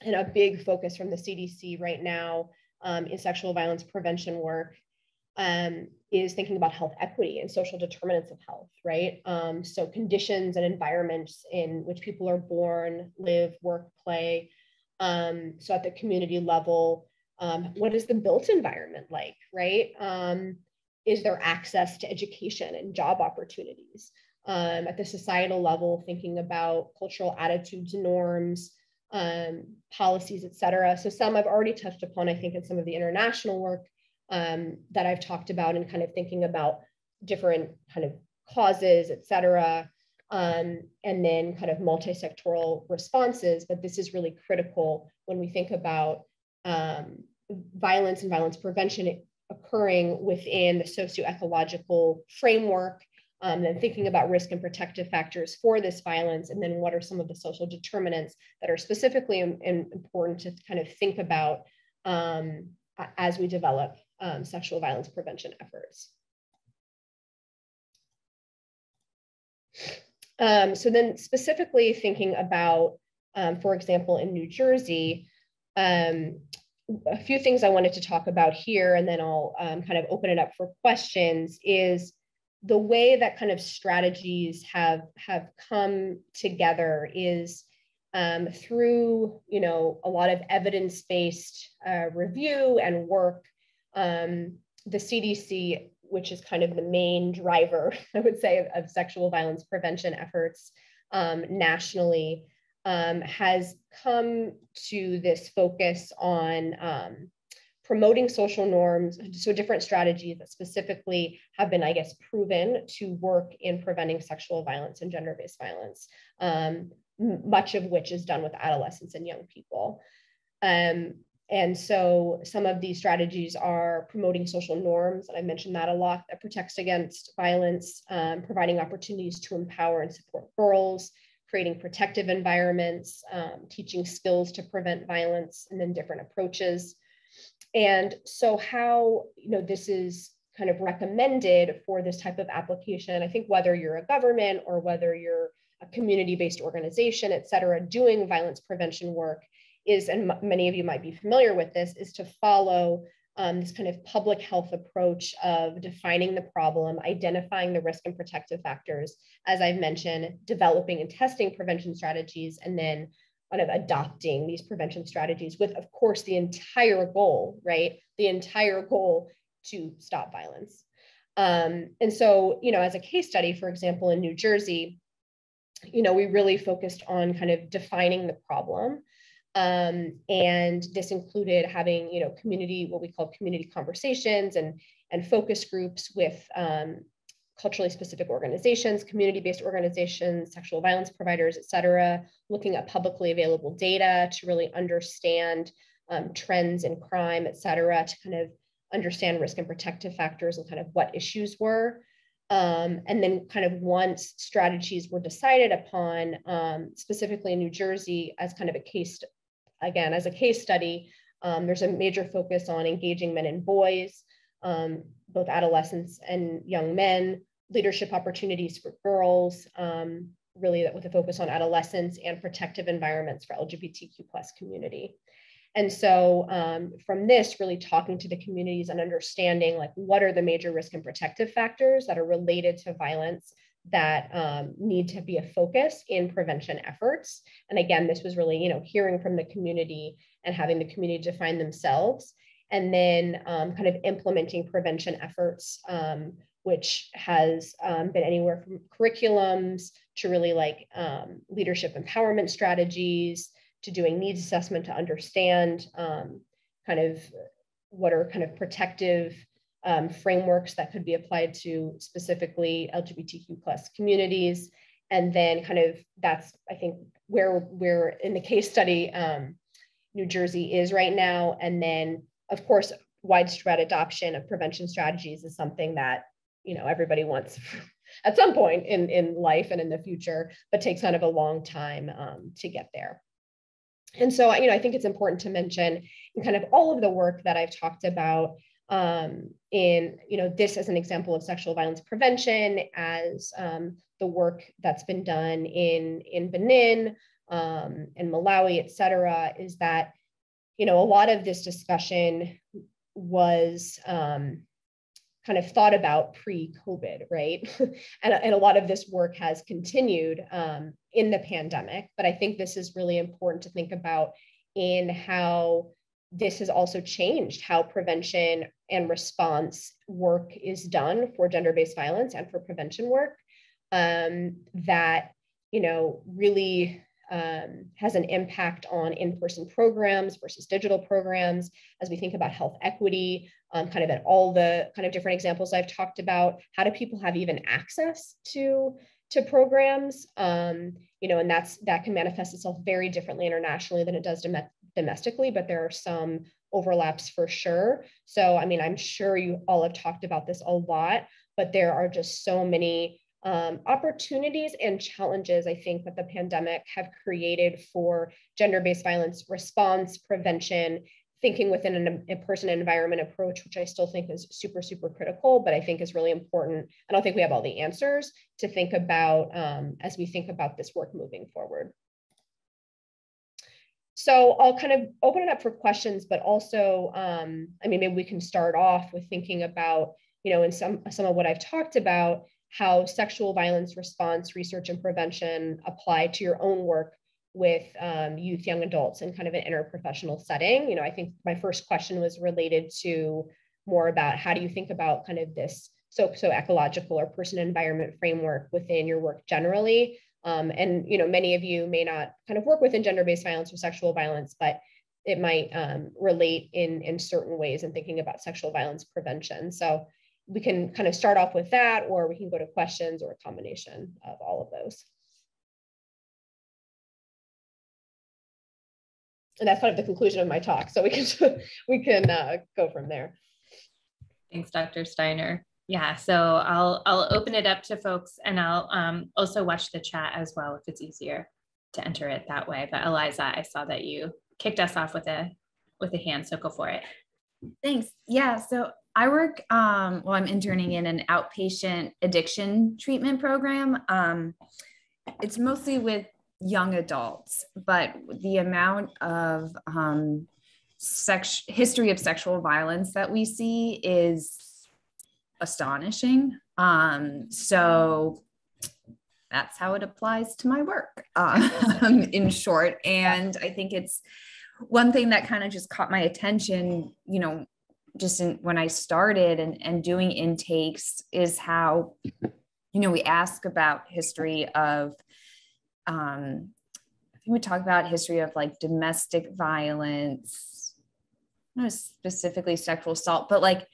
and a big focus from the C D C right now um, in sexual violence prevention work um, is thinking about health equity and social determinants of health, right? Um, so conditions and environments in which people are born, live, work, play. Um, so at the community level, um, what is the built environment like, right? Um, is there access to education and job opportunities? Um, at the societal level, thinking about cultural attitudes, norms, um, policies, et cetera. So some I've already touched upon, I think, in some of the international work um, that I've talked about, and kind of thinking about different kind of causes, et cetera, um, and then kind of multi-sectoral responses. But this is really critical when we think about um, violence and violence prevention occurring within the socio-ecological framework, Um, then thinking about risk and protective factors for this violence, and then what are some of the social determinants that are specifically in, in important to kind of think about um, as we develop um, sexual violence prevention efforts. Um, so then specifically thinking about, um, for example, in New Jersey, um, a few things I wanted to talk about here, and then I'll um, kind of open it up for questions, is the way that kind of strategies have have come together is um, through, you know, a lot of evidence-based uh, review and work. Um, the C D C, which is kind of the main driver, I would say, of, of sexual violence prevention efforts um, nationally, um, has come to this focus on um, promoting social norms, so different strategies that specifically have been, I guess, proven to work in preventing sexual violence and gender-based violence, um, much of which is done with adolescents and young people. Um, and so some of these strategies are promoting social norms, and I mentioned that a lot, that protects against violence, um, providing opportunities to empower and support girls, creating protective environments, um, teaching skills to prevent violence, and then different approaches. And so how, you know, this is kind of recommended for this type of application, I think whether you're a government or whether you're a community-based organization, et cetera, doing violence prevention work is, and many of you might be familiar with this, is to follow um, this kind of public health approach of defining the problem, identifying the risk and protective factors, as I've mentioned, developing and testing prevention strategies, and then kind of adopting these prevention strategies with, of course, the entire goal, right? The entire goal to stop violence. Um, and so, you know, as a case study, for example, in New Jersey, you know, we really focused on kind of defining the problem, Um, and this included having, you know, community, what we call community conversations and, and focus groups with um, culturally specific organizations, community-based organizations, sexual violence providers, et cetera, looking at publicly available data to really understand um, trends in crime, et cetera, to kind of understand risk and protective factors and kind of what issues were. Um, and then kind of once strategies were decided upon, um, specifically in New Jersey as kind of a case, again, as a case study, um, there's a major focus on engaging men and boys, um, both adolescents and young men, leadership opportunities for girls, um, really that with a focus on adolescence and protective environments for L G B T Q plus community. And so um, from this, really talking to the communities and understanding like what are the major risk and protective factors that are related to violence that um, need to be a focus in prevention efforts. And again, this was really, you know, hearing from the community and having the community define themselves, and then um, kind of implementing prevention efforts, um, which has um, been anywhere from curriculums to really like um, leadership empowerment strategies, to doing needs assessment to understand um, kind of what are kind of protective um, frameworks that could be applied to specifically L G B T Q plus communities. And then kind of that's, I think, where we're in the case study um, New Jersey is right now. And then, of course, widespread adoption of prevention strategies is something that, you know, everybody wants at some point in, in life and in the future, but takes kind of a long time um, to get there. And so, you know, I think it's important to mention in kind of all of the work that I've talked about um, in, you know, this as an example of sexual violence prevention, as um, the work that's been done in, in Benin um, and Malawi, et cetera, is that, you know, a lot of this discussion was um, kind of thought about pre-COVID, right? and, and a lot of this work has continued um, in the pandemic, but I think this is really important to think about in how this has also changed how prevention and response work is done for gender-based violence and for prevention work um, that, you know, really um, has an impact on in-person programs versus digital programs as we think about health equity, um, kind of at all the kind of different examples I've talked about. How do people have even access to to programs, um, you know, and that's, that can manifest itself very differently internationally than it does dom domestically, but there are some overlaps for sure. So, I mean, I'm sure you all have talked about this a lot, but there are just so many um, opportunities and challenges, I think, that the pandemic have created for gender-based violence response, prevention, thinking within an in-person environment approach, which I still think is super, super critical, but I think is really important. I don't think we have all the answers to think about um, as we think about this work moving forward. So I'll kind of open it up for questions, but also, um, I mean, maybe we can start off with thinking about, you know, in some, some of what I've talked about, how sexual violence response, research and prevention apply to your own work with um, youth, young adults in kind of an interprofessional setting. You know, I think my first question was related to more about how do you think about kind of this so, so ecological or person environment framework within your work generally. Um, and, you know, many of you may not kind of work within gender-based violence or sexual violence, but it might um, relate in, in certain ways in thinking about sexual violence prevention. So we can kind of start off with that, or we can go to questions or a combination of all of those. And that's kind of the conclusion of my talk. So we can, we can uh, go from there. Thanks, Doctor Steiner. Yeah, so I'll, I'll open it up to folks, and I'll um, also watch the chat as well if it's easier to enter it that way. But Eliza, I saw that you kicked us off with a, with a hand, so go for it. Thanks. Yeah, so I work, um, well, I'm interning in an outpatient addiction treatment program. Um, it's mostly with young adults, but the amount of um, sex history of sexual violence that we see is astonishing. Um, so that's how it applies to my work, um, in short. And I think it's one thing that kind of just caught my attention, you know, just in, when I started and, and doing intakes, is how, you know, we ask about history of Um, you would talk about history of like domestic violence, not specifically sexual assault, but like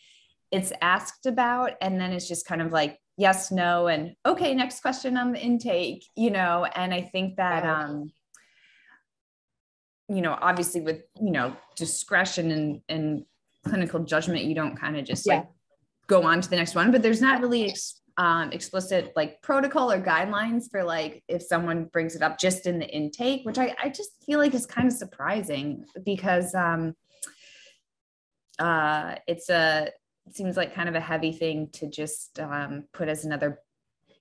it's asked about, and then it's just kind of like, yes, no, and okay, next question on the intake, you know? And I think that, um, you know, obviously with, you know, discretion and, and clinical judgment, you don't kind of just yeah. like go on to the next one, but there's not really ex- um, explicit like protocol or guidelines for like, if someone brings it up just in the intake, which I, I just feel like is kind of surprising because um, uh, it's a, seems like kind of a heavy thing to just um, put as another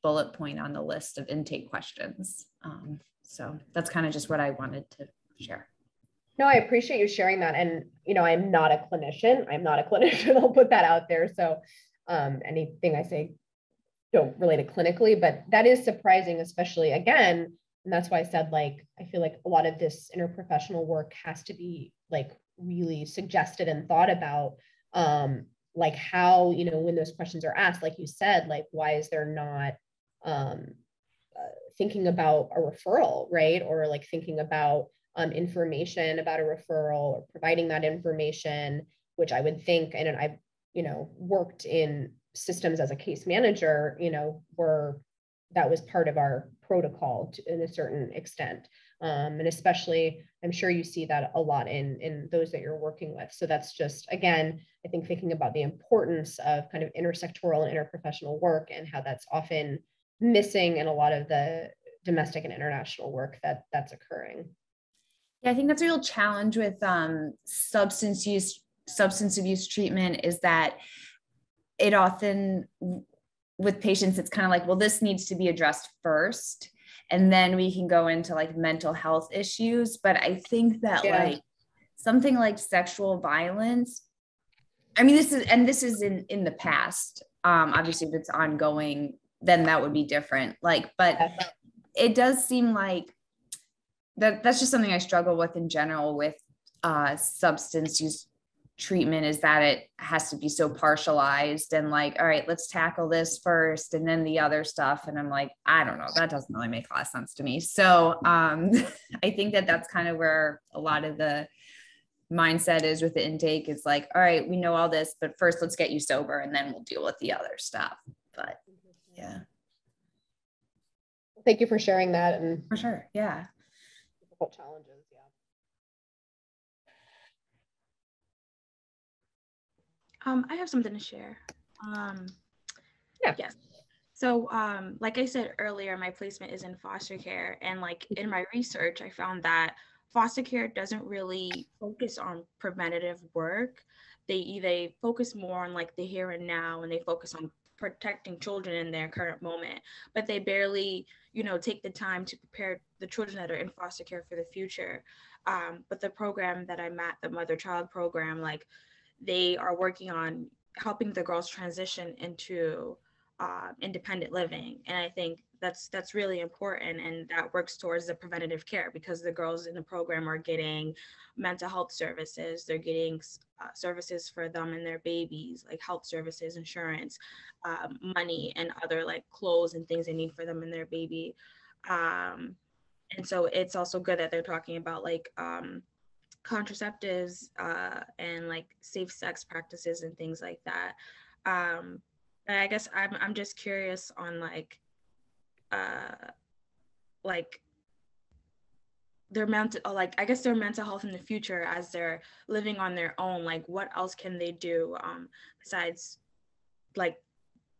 bullet point on the list of intake questions. Um, so that's kind of just what I wanted to share. No, I appreciate you sharing that. And, you know, I'm not a clinician. I'm not a clinician. I'll put that out there. So um, anything I say, don't relate it clinically, but that is surprising, especially again. And that's why I said, like, I feel like a lot of this interprofessional work has to be like really suggested and thought about. Um, like how, you know, when those questions are asked, like you said, like, why is there not um, uh, thinking about a referral, right? Or like thinking about um, information about a referral or providing that information, which I would think, and I've, you know, worked in systems as a case manager, you know, were, that was part of our protocol to, in a certain extent. Um, and especially, I'm sure you see that a lot in, in those that you're working with. So that's just, again, I think thinking about the importance of kind of intersectoral and interprofessional work and how that's often missing in a lot of the domestic and international work that that's occurring. Yeah, I think that's a real challenge with um, substance use, substance abuse treatment is that it often, with patients, it's kind of like, well, this needs to be addressed first. And then we can go into like mental health issues. But I think that yeah. like something like sexual violence, I mean, this is, and this is in, in the past, um, obviously if it's ongoing, then that would be different. Like, but it does seem like that that's just something I struggle with in general with uh, substance use treatment is that it has to be so partialized and like, all right, let's tackle this first and then the other stuff. And I'm like, I don't know, that doesn't really make a lot of sense to me. So um, I think that that's kind of where a lot of the mindset is with the intake is like, all right, we know all this, but first let's get you sober and then we'll deal with the other stuff. But yeah. Thank you for sharing that. And for sure. Yeah. Difficult challenges. Um, I have something to share. Um, yeah. Yes. So um, like I said earlier, my placement is in foster care. And like in my research, I found that foster care doesn't really focus on preventative work. They, they focus more on like the here and now, and they focus on protecting children in their current moment, but they barely, you know, take the time to prepare the children that are in foster care for the future. Um, but the program that I'm at, the Mother Child Program, like, they are working on helping the girls transition into uh, independent living. And I think that's that's really important. And that works towards the preventative care because the girls in the program are getting mental health services. They're getting uh, services for them and their babies, like health services, insurance, uh, money, and other like clothes and things they need for them and their baby. Um, and so it's also good that they're talking about like, um, contraceptives uh, and like safe sex practices and things like that. Um, I guess I'm I'm just curious on like, uh, like their mental like I guess their mental health in the future as they're living on their own. Like, what else can they do um, besides, like,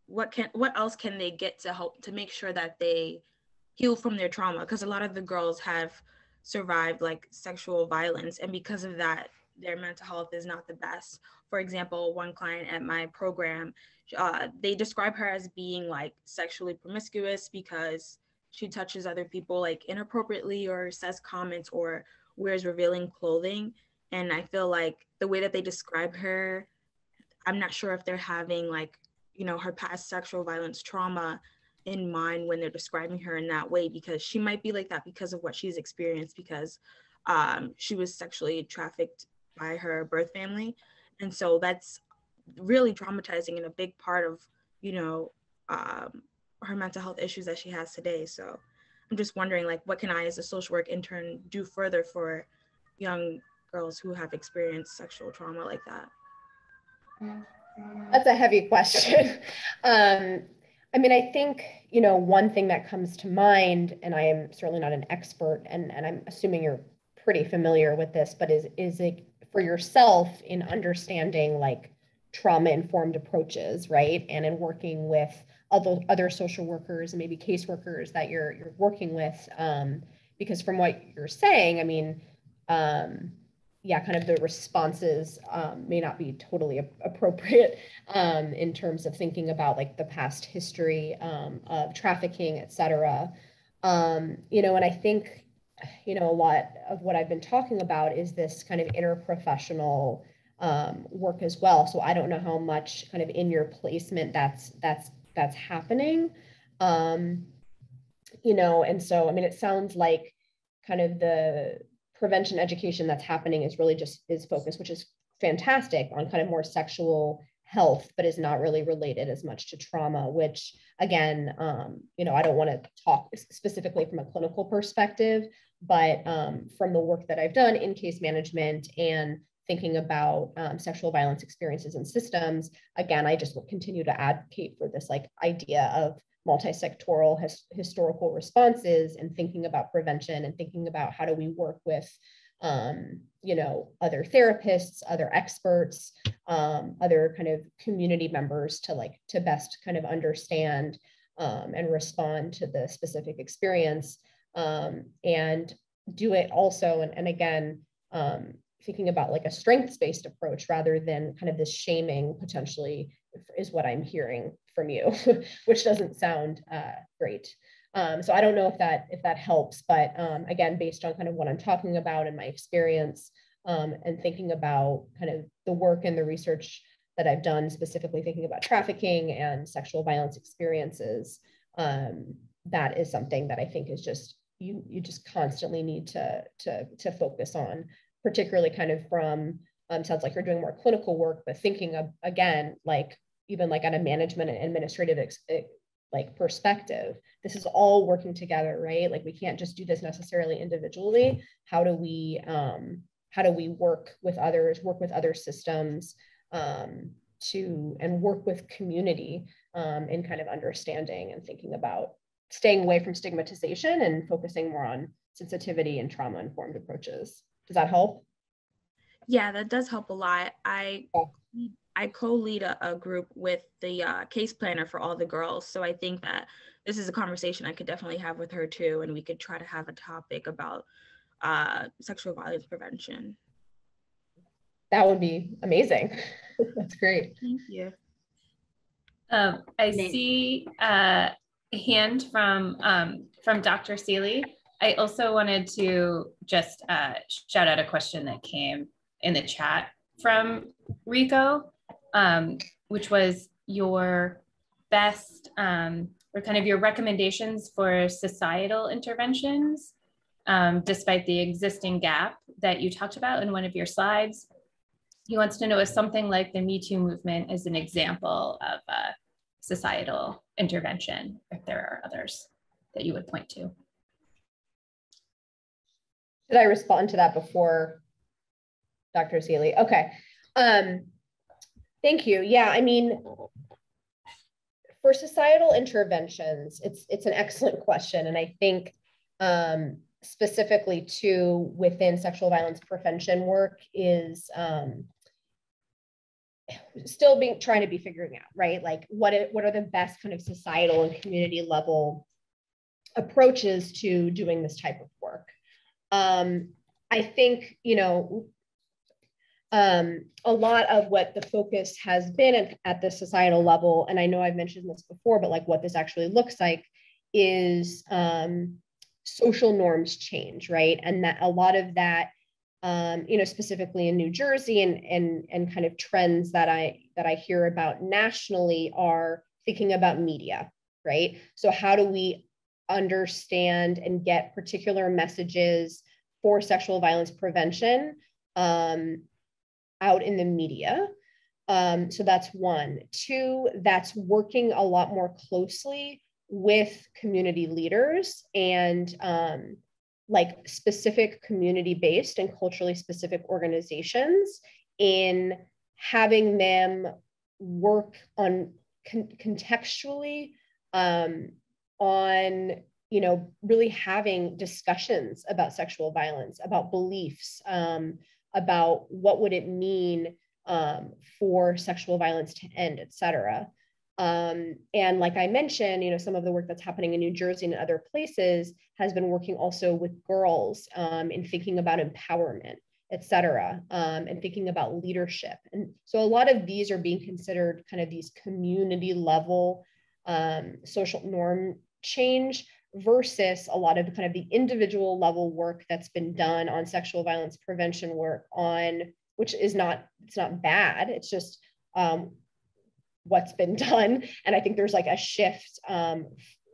what can what else can they get to help to make sure that they heal from their trauma? Because a lot of the girls have survived like sexual violence, and because of that their mental health is not the best. For example, one client at my program, uh, they describe her as being like sexually promiscuous because she touches other people like inappropriately or says comments or wears revealing clothing. And I feel like the way that they describe her, I'm not sure if they're having like, you know, her past sexual violence trauma in mind when they're describing her in that way, because she might be like that because of what she's experienced, because um, she was sexually trafficked by her birth family. And so that's really traumatizing and a big part of, you know, um, her mental health issues that she has today. So I'm just wondering, like, what can I as a social work intern do further for young girls who have experienced sexual trauma like that? That's a heavy question. um, I mean, I think, you know, one thing that comes to mind, and I am certainly not an expert, and, and I'm assuming you're pretty familiar with this, but is, is it for yourself in understanding like trauma-informed approaches, right? And in working with other, other social workers and maybe caseworkers that you're, you're working with, um, because from what you're saying, I mean, um, yeah, kind of the responses um, may not be totally ap- appropriate um, in terms of thinking about like the past history um, of trafficking, et cetera. Um, you know, and I think, you know, a lot of what I've been talking about is this kind of interprofessional um, work as well. So I don't know how much kind of in your placement that's, that's, that's happening, um, you know, and so, I mean, it sounds like kind of the prevention education that's happening is really just is focused, which is fantastic, on kind of more sexual health, but is not really related as much to trauma, which again, um, you know, I don't want to talk specifically from a clinical perspective, but um, from the work that I've done in case management and thinking about um, sexual violence experiences and systems, again, I just will continue to advocate for this like idea of multi-sectoral his, historical responses and thinking about prevention and thinking about how do we work with, um, you know, other therapists, other experts, um, other kind of community members to like, to best kind of understand um, and respond to the specific experience um, and do it also. And, and again, um, thinking about like a strengths-based approach rather than kind of this shaming potentially is what I'm hearing from you, which doesn't sound uh, great. Um, so I don't know if that if that helps, but um, again, based on kind of what I'm talking about and my experience um, and thinking about kind of the work and the research that I've done, specifically thinking about trafficking and sexual violence experiences, um, that is something that I think is just, you you just constantly need to, to, to focus on, particularly kind of from, um, sounds like you're doing more clinical work, but thinking of, again, like, even like on a management and administrative ex like perspective, this is all working together, right? Like we can't just do this necessarily individually. How do we, um, how do we work with others, work with other systems um, to, and work with community um, in kind of understanding and thinking about staying away from stigmatization and focusing more on sensitivity and trauma-informed approaches. Does that help? Yeah, that does help a lot. I. Oh. I co-lead a, a group with the uh, case planner for all the girls. So I think that this is a conversation I could definitely have with her too. And we could try to have a topic about uh, sexual violence prevention. That would be amazing. That's great. Thank you. Um, I see uh, a hand from, um, from Doctor Seeley. I also wanted to just uh, shout out a question that came in the chat from Rico. Um, which was your best, um, or kind of your recommendations for societal interventions, um, despite the existing gap that you talked about in one of your slides. He wants to know if something like the Me Too movement is an example of a societal intervention, if there are others that you would point to. Should I respond to that before Doctor Seeley? Okay. Um, Thank you. Yeah, I mean, for societal interventions, it's it's an excellent question. And I think um, specifically too, within sexual violence prevention work is um, still being trying to be figuring out, right? Like what, it, what are the best kind of societal and community level approaches to doing this type of work? Um, I think, you know, Um, a lot of what the focus has been at, at the societal level, and I know I've mentioned this before, but like what this actually looks like is um, social norms change, right? And that a lot of that, um, you know, specifically in New Jersey and, and, and kind of trends that I, that I hear about nationally are thinking about media, right? So how do we understand and get particular messages for sexual violence prevention Um, out in the media? Um, so that's one. Two, that's working a lot more closely with community leaders and um, like specific community-based and culturally specific organizations in having them work on con contextually um, on, you know, really having discussions about sexual violence, about beliefs, um, about what would it mean um, for sexual violence to end, et cetera. Um, and like I mentioned, you know, some of the work that's happening in New Jersey and other places has been working also with girls um, in thinking about empowerment, et cetera, um, and thinking about leadership. And so a lot of these are being considered kind of these community level um, social norm change versus a lot of kind of the individual level work that's been done on sexual violence prevention work on, which is not, it's not bad. It's just, um, what's been done. And I think there's like a shift um,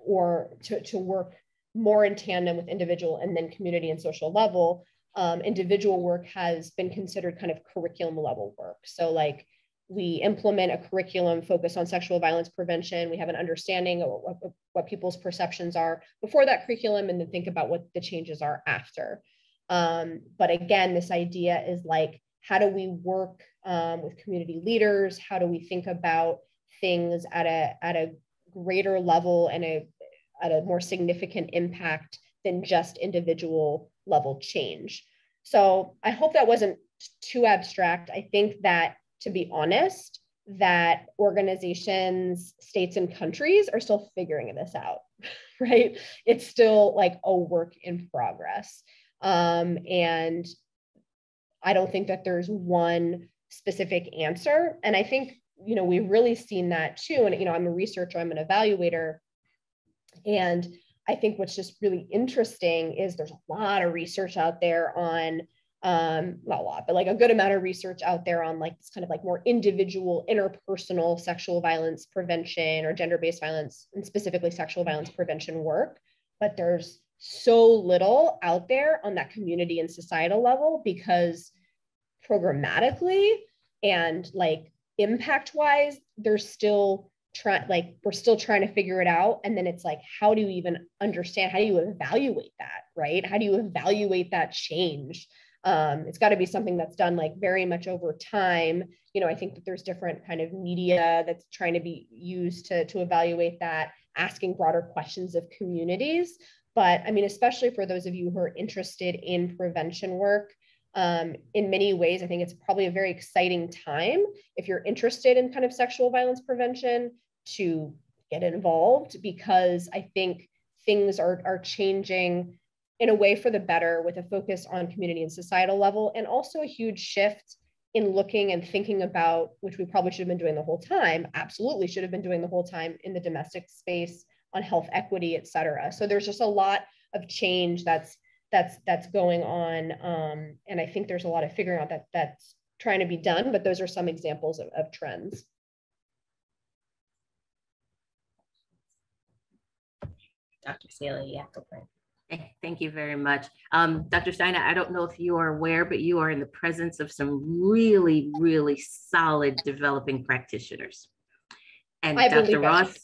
or to, to work more in tandem with individual and then community and social level. Um, individual work has been considered kind of curriculum level work. So like we implement a curriculum focused on sexual violence prevention. We have an understanding of what, what people's perceptions are before that curriculum and then think about what the changes are after. Um, but again, this idea is like, how do we work um, with community leaders? How do we think about things at a, at a greater level and a, at a more significant impact than just individual level change? So I hope that wasn't too abstract. I think that, to be honest, that organizations, states, and countries are still figuring this out, right? It's still like a work in progress. Um, and I don't think that there's one specific answer. And I think, you know, we've really seen that too. And, you know, I'm a researcher, I'm an evaluator. And I think what's just really interesting is there's a lot of research out there on, um, not a lot, but like a good amount of research out there on like this kind of like more individual, interpersonal sexual violence prevention or gender-based violence and specifically sexual violence prevention work. But there's so little out there on that community and societal level because programmatically and like impact wise, they're still trying, like we're still trying to figure it out. And then it's like, how do you even understand? How do you evaluate that, right? How do you evaluate that change? Um, it's gotta be something that's done like very much over time. You know, I think that there's different kind of media that's trying to be used to, to evaluate that, asking broader questions of communities. But I mean, especially for those of you who are interested in prevention work, um, in many ways, I think it's probably a very exciting time if you're interested in kind of sexual violence prevention to get involved, because I think things are, are changing in a way for the better with a focus on community and societal level, and also a huge shift in looking and thinking about, which we probably should have been doing the whole time, absolutely should have been doing the whole time in the domestic space, on health equity, et cetera. So there's just a lot of change that's that's that's going on, um, and I think there's a lot of figuring out that that's trying to be done. But those are some examples of, of trends. Doctor Celia Jacobin. Thank you very much. Um, Doctor Steiner, I don't know if you are aware, but you are in the presence of some really, really solid developing practitioners. And Doctor Ross,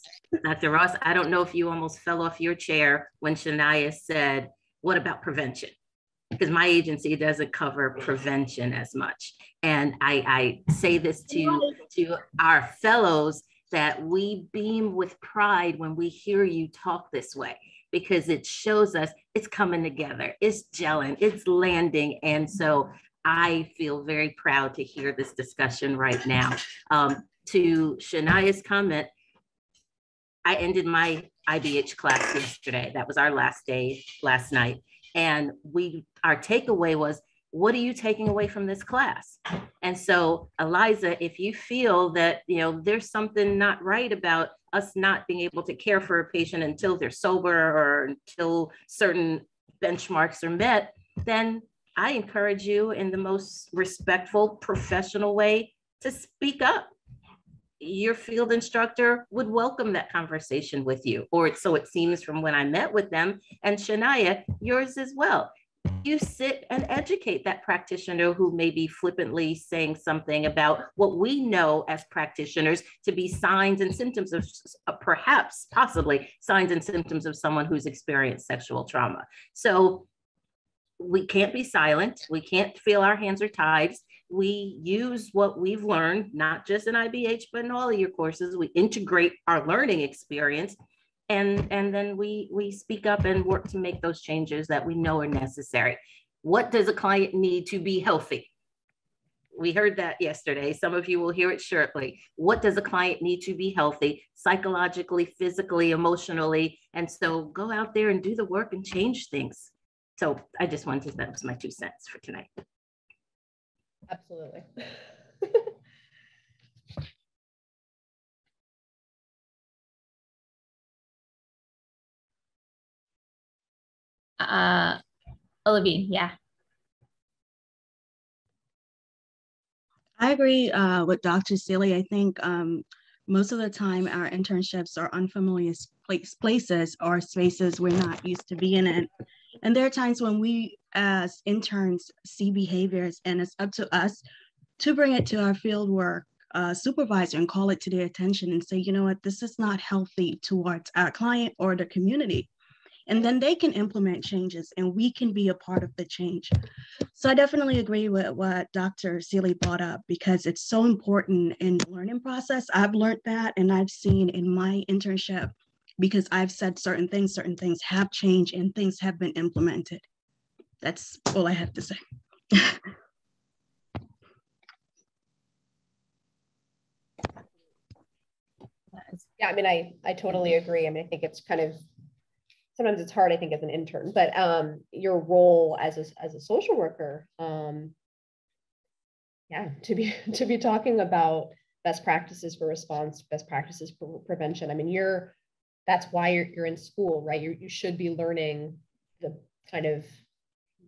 Doctor Ross, I don't know if you almost fell off your chair when Shania said, what about prevention? Because my agency doesn't cover prevention as much. And I, I say this to, to our fellows that we beam with pride when we hear you talk this way, because it shows us it's coming together, it's gelling, it's landing. And so I feel very proud to hear this discussion right now. Um, To Shania's comment, I ended my I B H class yesterday. That was our last day, last night. And we, our takeaway was, what are you taking away from this class? And so, Eliza, if you feel that, you know, there's something not right about us not being able to care for a patient until they're sober or until certain benchmarks are met, then I encourage you in the most respectful, professional way to speak up. Your field instructor would welcome that conversation with you, or so it seems from when I met with them, and Shania, yours as well. you sit and educate that practitioner who may be flippantly saying something about what we know as practitioners to be signs and symptoms of uh, perhaps, possibly signs and symptoms of someone who's experienced sexual trauma. So we can't be silent. We can't feel our hands are tied. We use what we've learned, not just in I B H, but in all of your courses. We integrate our learning experience, and, and then we, we speak up and work to make those changes that we know are necessary. What does a client need to be healthy? We heard that yesterday. Some of you will hear it shortly. What does a client need to be healthy psychologically, physically, emotionally? And so go out there and do the work and change things. So I just wanted to, that was my two cents for tonight. Absolutely. uh, Olivine, yeah. I agree uh, with Doctor Seeley. I think um, most of the time our internships are unfamiliar place, places or spaces we're not used to being in. And there are times when we as interns see behaviors, and it's up to us to bring it to our fieldwork uh, supervisor and call it to their attention and say, you know what, this is not healthy towards our client or the community. And then they can implement changes and we can be a part of the change. So I definitely agree with what Doctor Seeley brought up, because it's so important in the learning process. I've learned that, and I've seen in my internship, because I've said certain things, certain things have changed and things have been implemented. That's all I have to say. Yeah, I mean, I, I totally agree. I mean, I think it's kind of, sometimes it's hard, I think, as an intern, but um, your role as a, as a social worker, um, yeah, to be, to be talking about best practices for response, best practices for prevention. I mean, you're, that's why you're, you're in school, right? You're, you should be learning the kind of,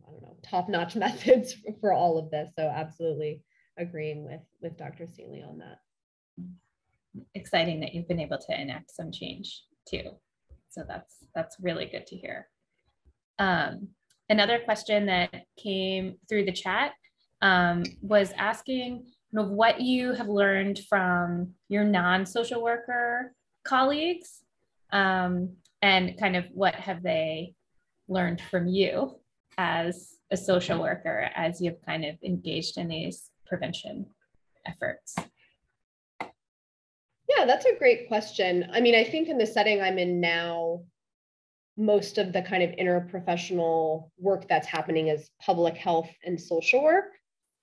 I don't know, top-notch methods for, for all of this. So absolutely agreeing with, with Doctor Seeley on that. Exciting that you've been able to enact some change too. So that's, that's really good to hear. Um, another question that came through the chat um, was asking, you know, what you have learned from your non-social worker colleagues, um, and kind of what have they learned from you as a social worker as you've kind of engaged in these prevention efforts? Yeah, that's a great question. I mean, I think in the setting I'm in now, most of the kind of interprofessional work that's happening is public health and social work,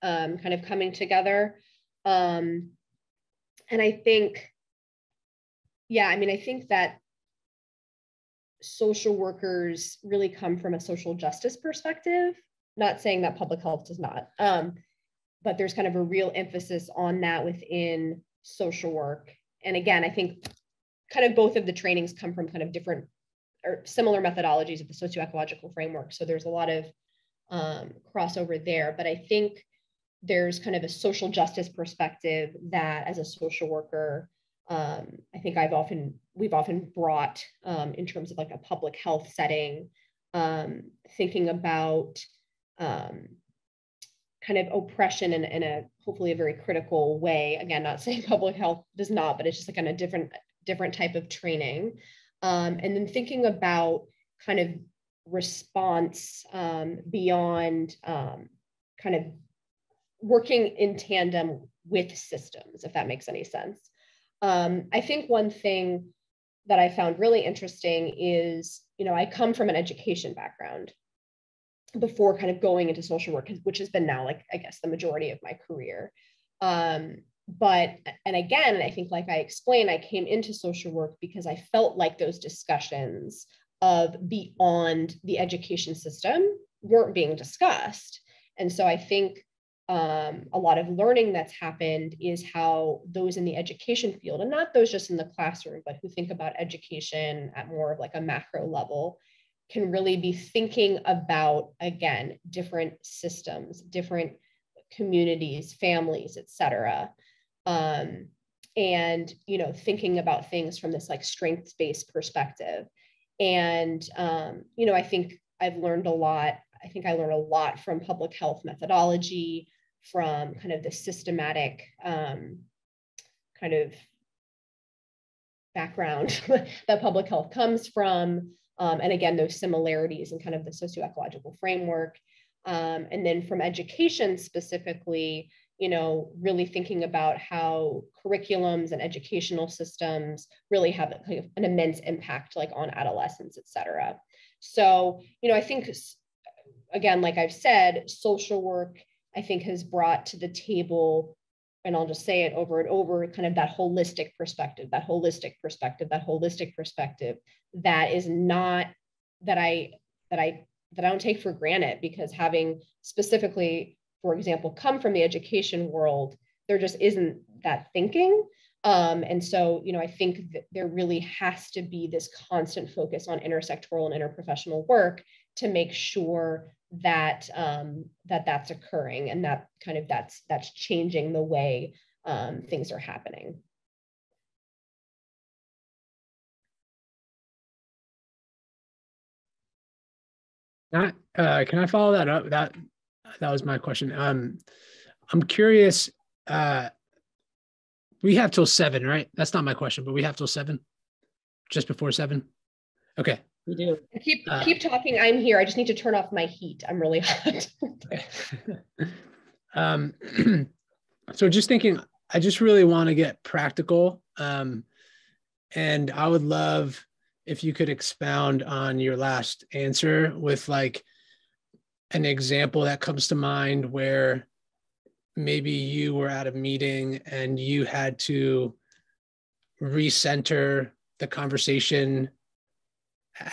um, kind of coming together. Um, and I think, yeah, I mean, I think that social workers really come from a social justice perspective, not saying that public health does not, um, but there's kind of a real emphasis on that within social work. And again, I think kind of both of the trainings come from kind of different or similar methodologies of the socio-ecological framework. So there's a lot of um, crossover there, but I think there's kind of a social justice perspective that as a social worker, um, I think I've often, we've often brought um, in terms of like a public health setting, um, thinking about um, kind of oppression in, in a hopefully a very critical way. Again, not saying public health does not, but it's just like on a different, different type of training. Um, and then thinking about kind of response um, beyond um, kind of working in tandem with systems, if that makes any sense. Um, I think one thing that I found really interesting is, you know, I come from an education background before kind of going into social work, which has been now, like, I guess the majority of my career. Um, but, and again, I think like I explained, I came into social work because I felt like those discussions of beyond the education system weren't being discussed. And so I think um, a lot of learning that's happened is how those in the education field, and not those just in the classroom, but who think about education at more of like a macro level, can really be thinking about, again, different systems, different communities, families, et cetera. Um, and, you know, thinking about things from this like strengths-based perspective. And, um, you know, I think I've learned a lot. I think I learned a lot from public health methodology, from kind of the systematic um, kind of background that public health comes from. Um, and again, those similarities and kind of the socio-ecological framework. Um, and then from education specifically, you know, really thinking about how curriculums and educational systems really have an immense impact, like on adolescents, et cetera. So, you know, I think, again, like I've said, social work, I think, has brought to the table, and I'll just say it over and over, kind of that holistic perspective, that holistic perspective, that holistic perspective that is not, that I, that I, that I don't take for granted, because having specifically, for example, come from the education world, there just isn't that thinking. Um, and so, you know, I think that there really has to be this constant focus on intersectoral and interprofessional work to make sure that um, that that's occurring, and that kind of that's that's changing the way um, things are happening. That, uh, can I follow that up? That that was my question. Um, I'm curious. Uh, we have till seven, right? That's not my question, but we have till seven, just before seven. Okay. We do. Keep uh, keep talking. I'm here. I just need to turn off my heat. I'm really hot. um, so just thinking, I just really want to get practical. Um, and I would love if you could expound on your last answer with like an example that comes to mind where maybe you were at a meeting and you had to recenter the conversation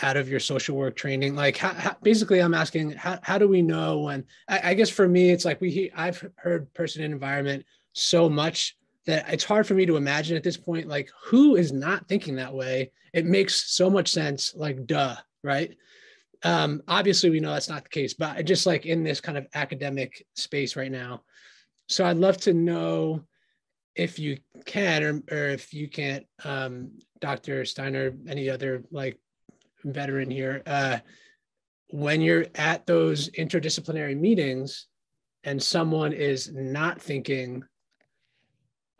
out of your social work training. Like how, how, basically I'm asking, how, how do we know when, I, I guess for me, it's like we, I've heard person and environment so much that it's hard for me to imagine at this point, like who is not thinking that way? It makes so much sense, like duh, right? Um, obviously we know that's not the case, but just like in this kind of academic space right now. So I'd love to know if you can, or, or if you can't, um, Doctor Steiner, any other like veteran here, uh, when you're at those interdisciplinary meetings and someone is not thinking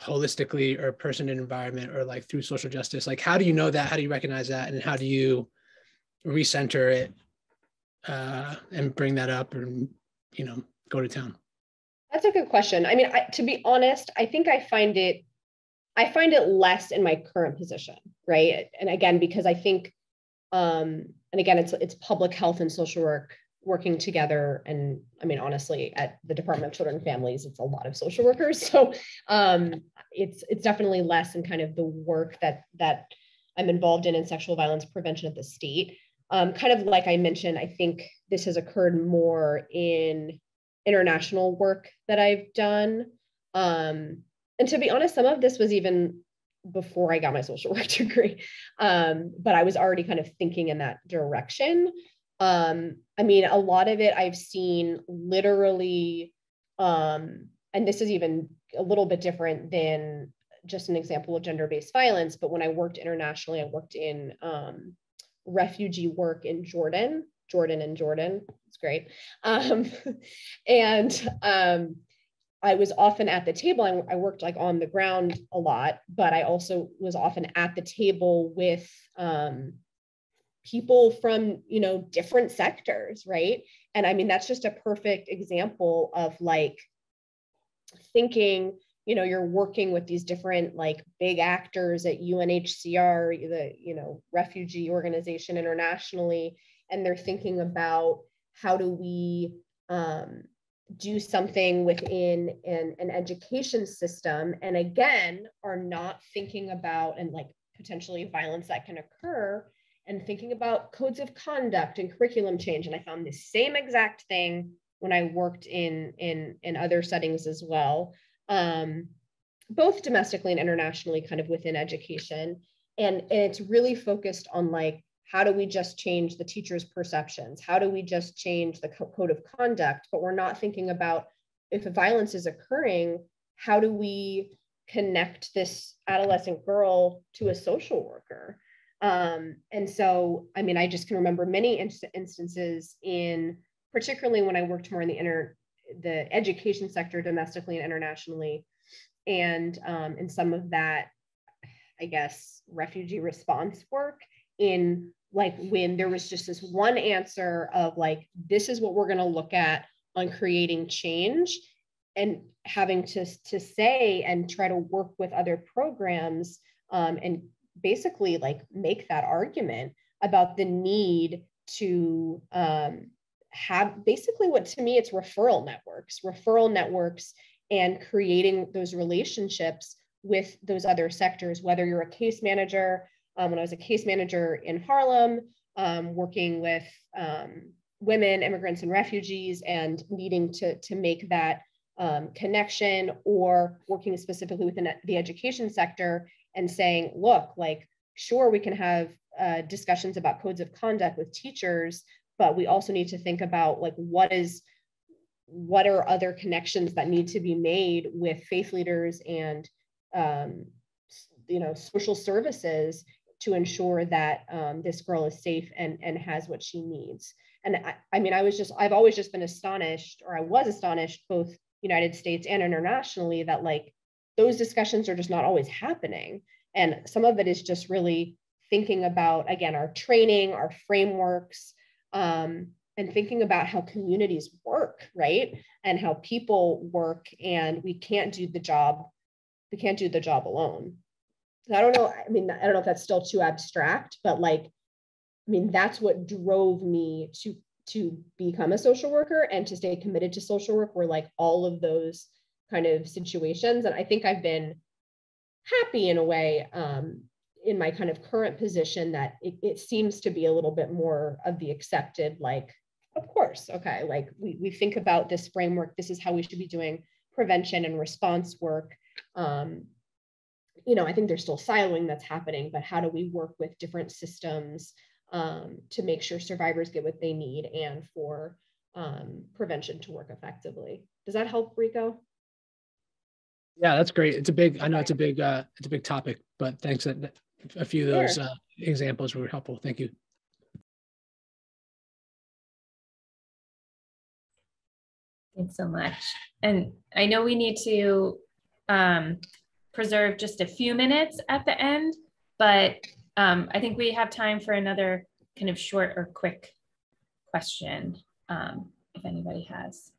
holistically or person and environment or like through social justice, like how do you know that? How do you recognize that? And how do you recenter it uh, and bring that up and, you know, go to town? That's a good question. I mean, I, to be honest, I think I find it, I find it less in my current position, right? And again, because I think Um, and again, it's it's public health and social work working together. And I mean, honestly, at the Department of Children and Families, it's a lot of social workers. So um, it's it's definitely less in kind of the work that that I'm involved in in sexual violence prevention at the state. Um, kind of like I mentioned, I think this has occurred more in international work that I've done. Um, and to be honest, some of this was even before I got my social work degree, um, but I was already kind of thinking in that direction. Um, I mean, a lot of it I've seen literally, um, and this is even a little bit different than just an example of gender-based violence, but when I worked internationally, I worked in um, refugee work in Jordan, Jordan and Jordan, it's great. Um, and um, I was often at the table, and I worked like on the ground a lot, but I also was often at the table with um, people from, you know, different sectors, right? And I mean, that's just a perfect example of like thinking, you know, you're working with these different like big actors at U N H C R, the, you know, refugee organization internationally, and they're thinking about how do we, um, do something within an, an education system, and again, are not thinking about and like potentially violence that can occur, and thinking about codes of conduct and curriculum change. And I found the same exact thing when I worked in in in other settings as well, um, both domestically and internationally, kind of within education. And and it's really focused on like, how do we just change the teacher's perceptions? How do we just change the co- code of conduct? But we're not thinking about, if violence is occurring, how do we connect this adolescent girl to a social worker? Um, and so, I mean, I just can remember many in- instances in particularly when I worked more in the inner, the education sector domestically and internationally. And um, in some of that, I guess, refugee response work, in like when there was just this one answer of like, this is what we're going to look at on creating change, and having to, to say and try to work with other programs um, and basically like make that argument about the need to um, have basically what to me, it's referral networks, referral networks and creating those relationships with those other sectors, whether you're a case manager. Um, when I was a case manager in Harlem, um, working with um, women, immigrants, and refugees, and needing to, to make that um, connection, or working specifically within the education sector and saying, look, like, sure, we can have uh, discussions about codes of conduct with teachers, but we also need to think about like, what is, what are other connections that need to be made with faith leaders and, um, you know, social services to ensure that um, this girl is safe and, and has what she needs. And I, I mean, I was just, I've always just been astonished, or I was astonished, both United States and internationally, that like those discussions are just not always happening. And some of it is just really thinking about, again, our training, our frameworks, um, and thinking about how communities work, right? And how people work, and we can't do the job, we can't do the job alone. So I don't know, I mean, I don't know if that's still too abstract, but like, I mean, that's what drove me to, to become a social worker and to stay committed to social work, were like all of those kind of situations. And I think I've been happy in a way um, in my kind of current position that it, it seems to be a little bit more of the accepted, like, of course, okay, like we, we think about this framework, this is how we should be doing prevention and response work. Um, you know, I think there's still siloing that's happening, but how do we work with different systems um, to make sure survivors get what they need and for um, prevention to work effectively? Does that help, Rico? Yeah, that's great. It's a big, I know it's a big, uh, it's a big topic, but thanks. That a few of those uh, examples were helpful. Thank you. Thanks so much. And I know we need to um, preserve just a few minutes at the end, but um, I think we have time for another kind of short or quick question, um, if anybody has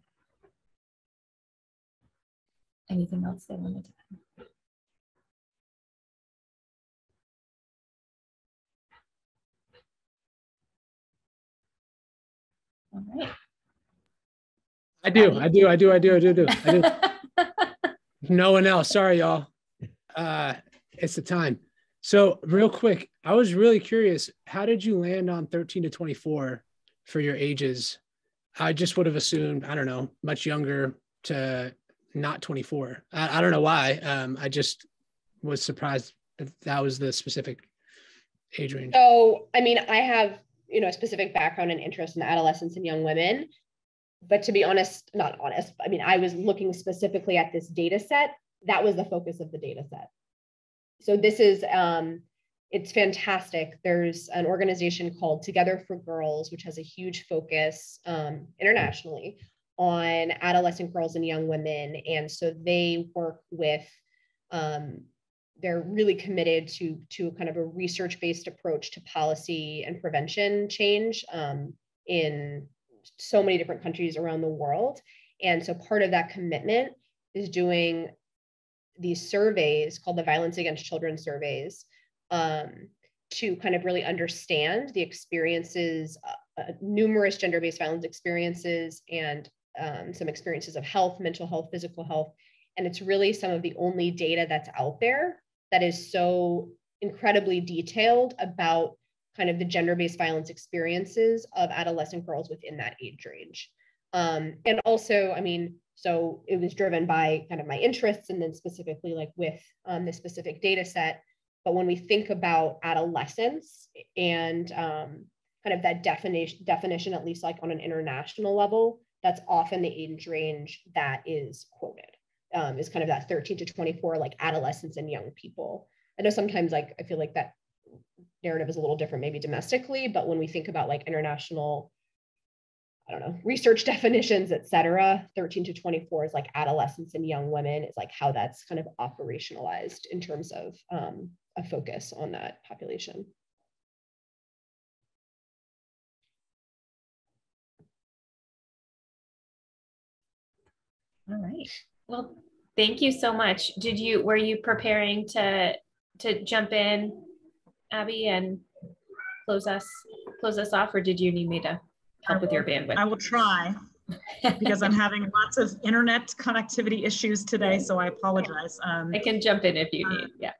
anything else they wanted to add. All right. I do, I do, I do, I do, I do, I do, I do. No one else, sorry y'all. Uh, it's the time. So real quick, I was really curious, how did you land on thirteen to twenty-four for your ages? I just would have assumed, I don't know, much younger to not twenty-four. I, I don't know why. Um, I just was surprised that that was the specific age range. So, I mean, I have, you know, a specific background and interest in adolescents and young women. But to be honest, not honest, I mean, I was looking specifically at this data set. That was the focus of the data set. So this is, um, it's fantastic. There's an organization called Together for Girls, which has a huge focus um, internationally on adolescent girls and young women. And so they work with, um, they're really committed to, to kind of a research-based approach to policy and prevention change um, in so many different countries around the world. And so part of that commitment is doing these surveys called the Violence Against Children Surveys um, to kind of really understand the experiences, uh, numerous gender-based violence experiences, and um, some experiences of health, mental health, physical health. And it's really some of the only data that's out there that is so incredibly detailed about kind of the gender-based violence experiences of adolescent girls within that age range. Um, and also, I mean, so it was driven by kind of my interests and then specifically like with um, the specific data set. But when we think about adolescence and um, kind of that definition, definition, at least like on an international level, that's often the age range that is quoted, um, is kind of that thirteen to twenty-four, like adolescents and young people. I know sometimes like, I feel like that narrative is a little different maybe domestically, but when we think about like international I don't know, research definitions, et cetera. thirteen to twenty-four is like adolescents and young women. It's like how that's kind of operationalized in terms of um, a focus on that population. All right. Well, thank you so much. Did you, were you preparing to, to jump in, Abby, and close us, close us off, or did you need me to help with your bandwidth? I will try, because I'm having lots of internet connectivity issues today, so I apologize. Um, I can jump in if you need, yeah.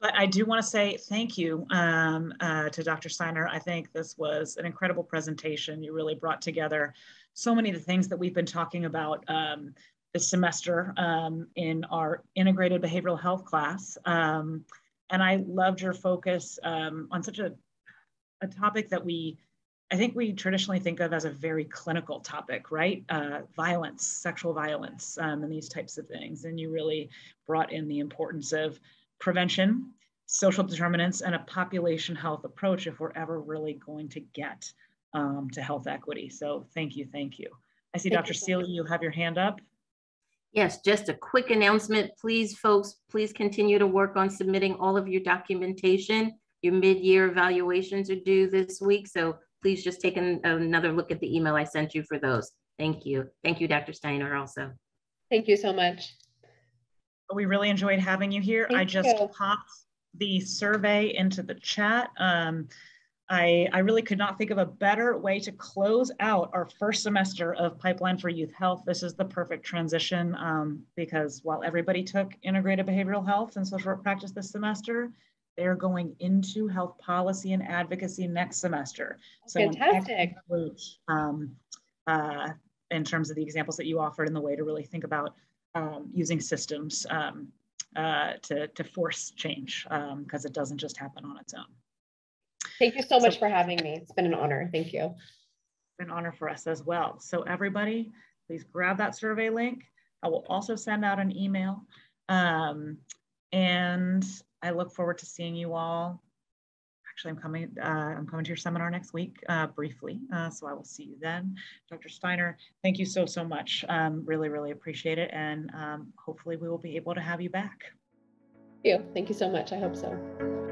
But I do want to say thank you um, uh, to Doctor Steiner. I think this was an incredible presentation. You really brought together so many of the things that we've been talking about um, this semester um, in our integrated behavioral health class. Um, and I loved your focus um, on such a, a topic that we, I think we traditionally think of as a very clinical topic, right? Uh, violence, sexual violence, um, and these types of things. And you really brought in the importance of prevention, social determinants, and a population health approach if we're ever really going to get um, to health equity. So thank you, thank you. I see Doctor Seeley, you have your hand up. Yes, just a quick announcement. Please, folks, please continue to work on submitting all of your documentation. Your mid-year evaluations are due this week, so please just take an, another look at the email I sent you for those. Thank you. Thank you, Doctor Steiner, also. Thank you so much. We really enjoyed having you here. Thank I just you. popped the survey into the chat. Um, I, I really could not think of a better way to close out our first semester of Pipeline for Youth Health. This is the perfect transition um, because while everybody took integrated behavioral health and social work practice this semester, they're going into health policy and advocacy next semester. So fantastic. Um, uh, in terms of the examples that you offered and the way to really think about um, using systems um, uh, to, to force change, because um, it doesn't just happen on its own. Thank you so much so, for having me. It's been an honor. Thank you. It's been an honor for us as well. So everybody, please grab that survey link. I will also send out an email. Um, and I look forward to seeing you all. Actually, I'm coming, uh, I'm coming to your seminar next week uh, briefly, uh, so I will see you then. Doctor Steiner, thank you so, so much. Um, really, really appreciate it, and um, hopefully we will be able to have you back. Thank you. Thank you so much. I hope so.